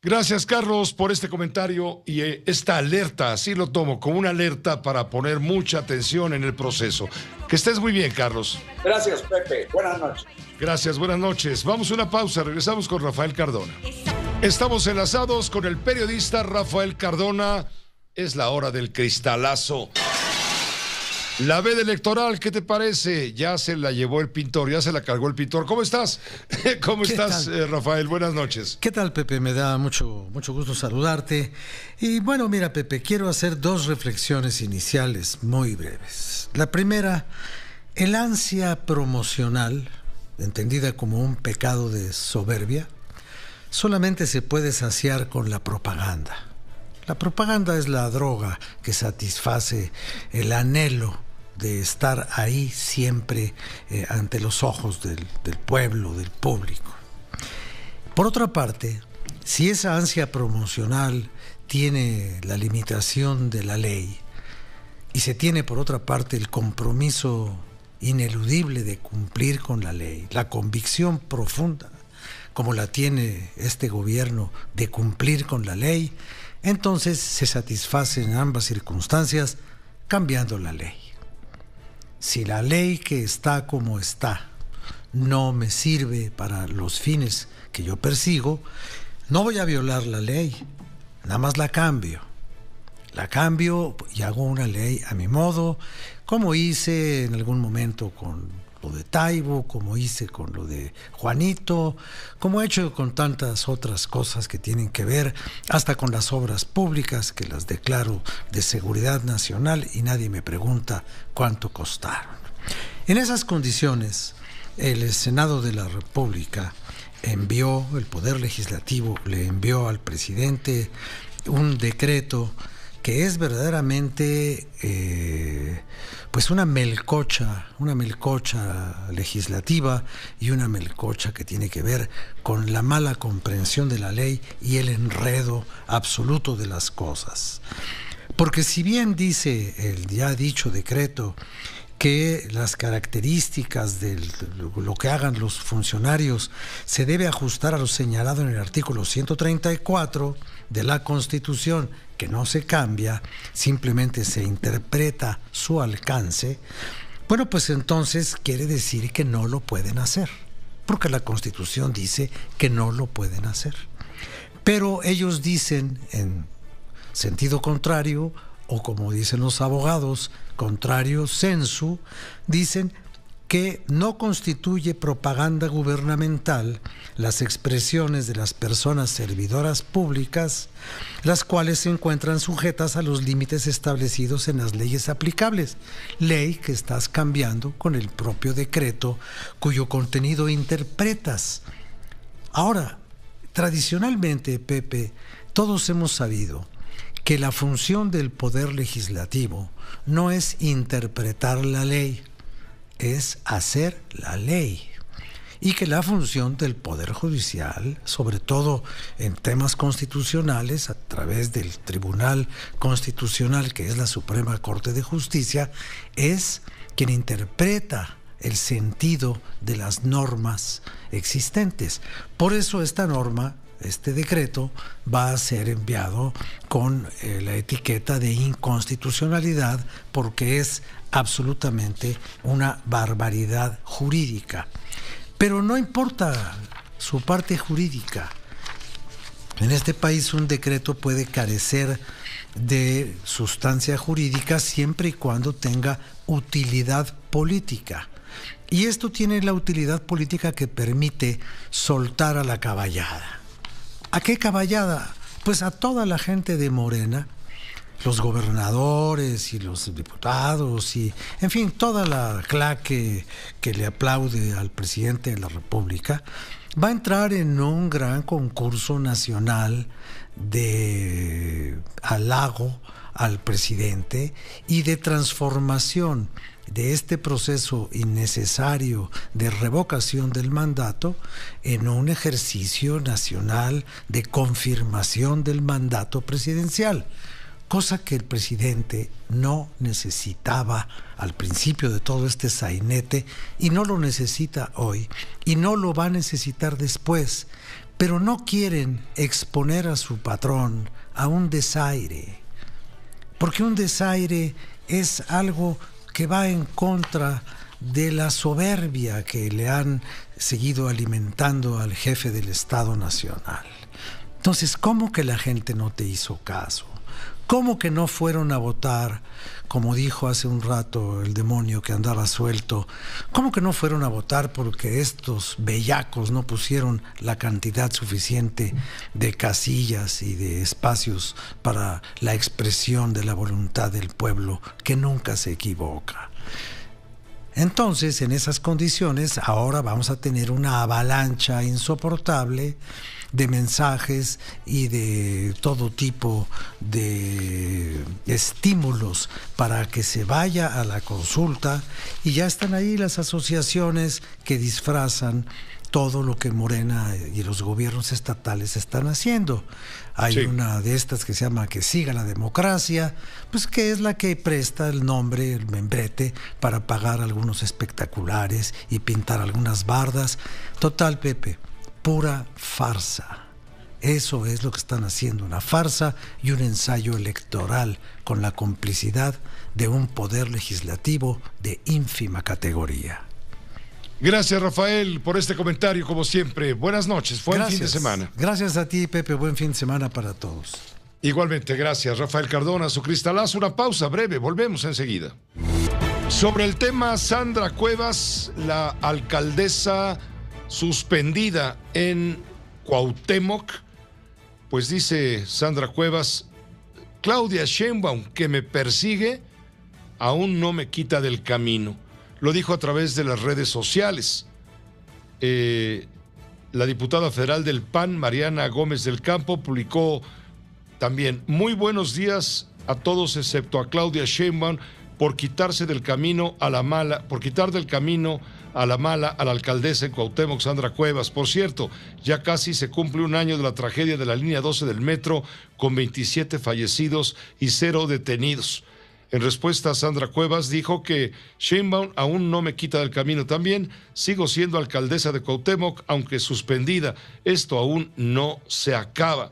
Gracias, Carlos, por este comentario y esta alerta, así lo tomo, como una alerta para poner mucha atención en el proceso. Que estés muy bien, Carlos. Gracias, Pepe. Buenas noches. Gracias, buenas noches. Vamos a una pausa, regresamos con Rafael Cardona. Estamos enlazados con el periodista Rafael Cardona. Es la hora del cristalazo. La veda electoral, ¿qué te parece? Ya se la llevó el pintor, ya se la cargó el pintor. ¿Cómo estás? ¿Cómo estás, Rafael? Buenas noches. ¿Qué tal, Pepe? Me da mucho gusto saludarte. Y bueno, mira, Pepe, quiero hacer dos reflexiones iniciales muy breves. La primera, el ansia promocional, entendida como un pecado de soberbia, solamente se puede saciar con la propaganda. La propaganda es la droga que satisface el anhelo de estar ahí siempre ante los ojos del pueblo, del público. Por otra parte, si esa ansia promocional tiene la limitación de la ley y se tiene por otra parte el compromiso ineludible de cumplir con la ley, la convicción profunda, como la tiene este gobierno, de cumplir con la ley, entonces se satisfacen ambas circunstancias cambiando la ley. Si la ley que está como está no me sirve para los fines que yo persigo, no voy a violar la ley, nada más la cambio. La cambio y hago una ley a mi modo, como hice en algún momento con lo de Taibo, como hice con lo de Juanito, como he hecho con tantas otras cosas que tienen que ver, hasta con las obras públicas que las declaro de seguridad nacional y nadie me pregunta cuánto costaron. En esas condiciones, el Senado de la República envió, el Poder Legislativo le envió al presidente un decreto que es verdaderamente pues una melcocha legislativa y una melcocha que tiene que ver con la mala comprensión de la ley y el enredo absoluto de las cosas. Porque si bien dice el ya dicho decreto que las características de lo que hagan los funcionarios se debe ajustar a lo señalado en el artículo 134 de la Constitución, que no se cambia, simplemente se interpreta su alcance, bueno, pues entonces quiere decir que no lo pueden hacer, porque la Constitución dice que no lo pueden hacer. Pero ellos dicen en sentido contrario, o como dicen los abogados, contrario sensu, dicen que no constituye propaganda gubernamental las expresiones de las personas servidoras públicas, las cuales se encuentran sujetas a los límites establecidos en las leyes aplicables, ley que estás cambiando con el propio decreto cuyo contenido interpretas. Ahora, tradicionalmente, Pepe, todos hemos sabido que la función del Poder Legislativo no es interpretar la ley, es hacer la ley, y que la función del Poder Judicial, sobre todo en temas constitucionales, a través del Tribunal Constitucional, que es la Suprema Corte de Justicia, es quien interpreta el sentido de las normas existentes. Por eso esta norma, este decreto, va a ser enviado con la etiqueta de inconstitucionalidad, porque es absolutamente una barbaridad jurídica. Pero no importa su parte jurídica. En este país un decreto puede carecer de sustancia jurídica siempre y cuando tenga utilidad política. Y esto tiene la utilidad política que permite soltar a la caballada. ¿A qué caballada? Pues a toda la gente de Morena, los gobernadores y los diputados y, en fin, toda la claque que le aplaude al presidente de la República, va a entrar en un gran concurso nacional de halago al presidente y de transformación de este proceso innecesario de revocación del mandato en un ejercicio nacional de confirmación del mandato presidencial, cosa que el presidente no necesitaba al principio de todo este sainete y no lo necesita hoy y no lo va a necesitar después, pero no quieren exponer a su patrón a un desaire, porque un desaire es algo que va en contra de la soberbia que le han seguido alimentando al jefe del Estado Nacional. Entonces, ¿cómo que la gente no te hizo caso? ¿Cómo que no fueron a votar, como dijo hace un rato el demonio que andaba suelto? ¿Cómo que no fueron a votar porque estos bellacos no pusieron la cantidad suficiente de casillas y de espacios para la expresión de la voluntad del pueblo, que nunca se equivoca? Entonces, en esas condiciones, ahora vamos a tener una avalancha insoportable de mensajes y de todo tipo de estímulos para que se vaya a la consulta, y ya están ahí las asociaciones que disfrazan todo lo que Morena y los gobiernos estatales están haciendo. Hay una de estas que se llama Que Siga la Democracia, pues que es la que presta el nombre, el membrete, para pagar algunos espectaculares y pintar algunas bardas. Total, Pepe, pura farsa. Eso es lo que están haciendo, una farsa y un ensayo electoral con la complicidad de un poder legislativo de ínfima categoría. Gracias, Rafael, por este comentario, como siempre. Buenas noches, buen fin de semana. Gracias a ti, Pepe, buen fin de semana para todos. Igualmente, gracias, Rafael Cardona, su cristalazo. Una pausa breve, volvemos enseguida. Sobre el tema Sandra Cuevas, la alcaldesa suspendida en Cuauhtémoc, pues dice Sandra Cuevas: Claudia Sheinbaum, que me persigue, aún no me quita del camino. Lo dijo a través de las redes sociales. La diputada federal del PAN, Mariana Gómez del Campo, publicó también: muy buenos días a todos excepto a Claudia Sheinbaum por quitarse del camino a la mala, por quitar del camino a la mala a la alcaldesa en Cuauhtémoc, Sandra Cuevas. Por cierto, ya casi se cumple un año de la tragedia de la línea 12 del metro, con 27 fallecidos y 0 detenidos. En respuesta, Sandra Cuevas dijo que Sheinbaum aún no me quita del camino. También sigo siendo alcaldesa de Cuauhtémoc, aunque suspendida. Esto aún no se acaba.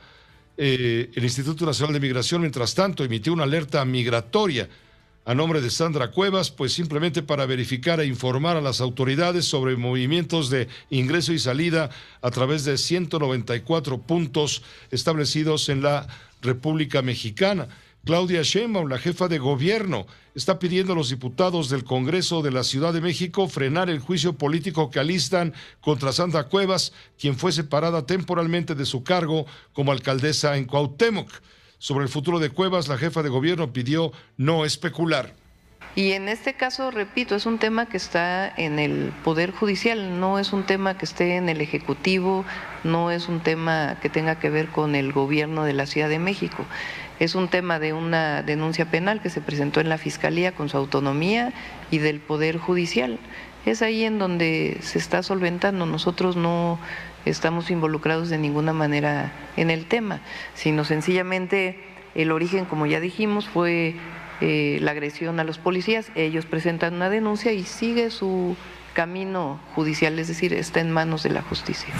El Instituto Nacional de Migración, mientras tanto, emitió una alerta migratoria a nombre de Sandra Cuevas, pues simplemente para verificar e informar a las autoridades sobre movimientos de ingreso y salida a través de 194 puntos establecidos en la República Mexicana. Claudia Sheinbaum, la jefa de gobierno, está pidiendo a los diputados del Congreso de la Ciudad de México frenar el juicio político que alistan contra Sandra Cuevas, quien fue separada temporalmente de su cargo como alcaldesa en Cuauhtémoc. Sobre el futuro de Cuevas, la jefa de gobierno pidió no especular. Y en este caso, repito, es un tema que está en el Poder Judicial, no es un tema que esté en el Ejecutivo, no es un tema que tenga que ver con el gobierno de la Ciudad de México. Es un tema de una denuncia penal que se presentó en la Fiscalía con su autonomía y del Poder Judicial. Es ahí en donde se está solventando. Nosotros no estamos involucrados de ninguna manera en el tema, sino sencillamente el origen, como ya dijimos, fue la agresión a los policías. Ellos presentan una denuncia y sigue su camino judicial, es decir, está en manos de la justicia.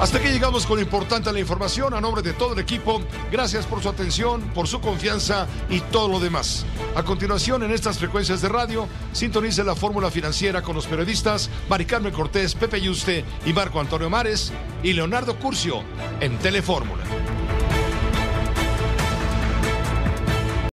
Hasta aquí llegamos con importante la información. A nombre de todo el equipo, gracias por su atención, por su confianza y todo lo demás. A continuación, en estas frecuencias de radio, sintonice La Fórmula Financiera con los periodistas Mari Carmen Cortés, Pepe Yuste y Marco Antonio Mares, y Leonardo Curcio en Telefórmula.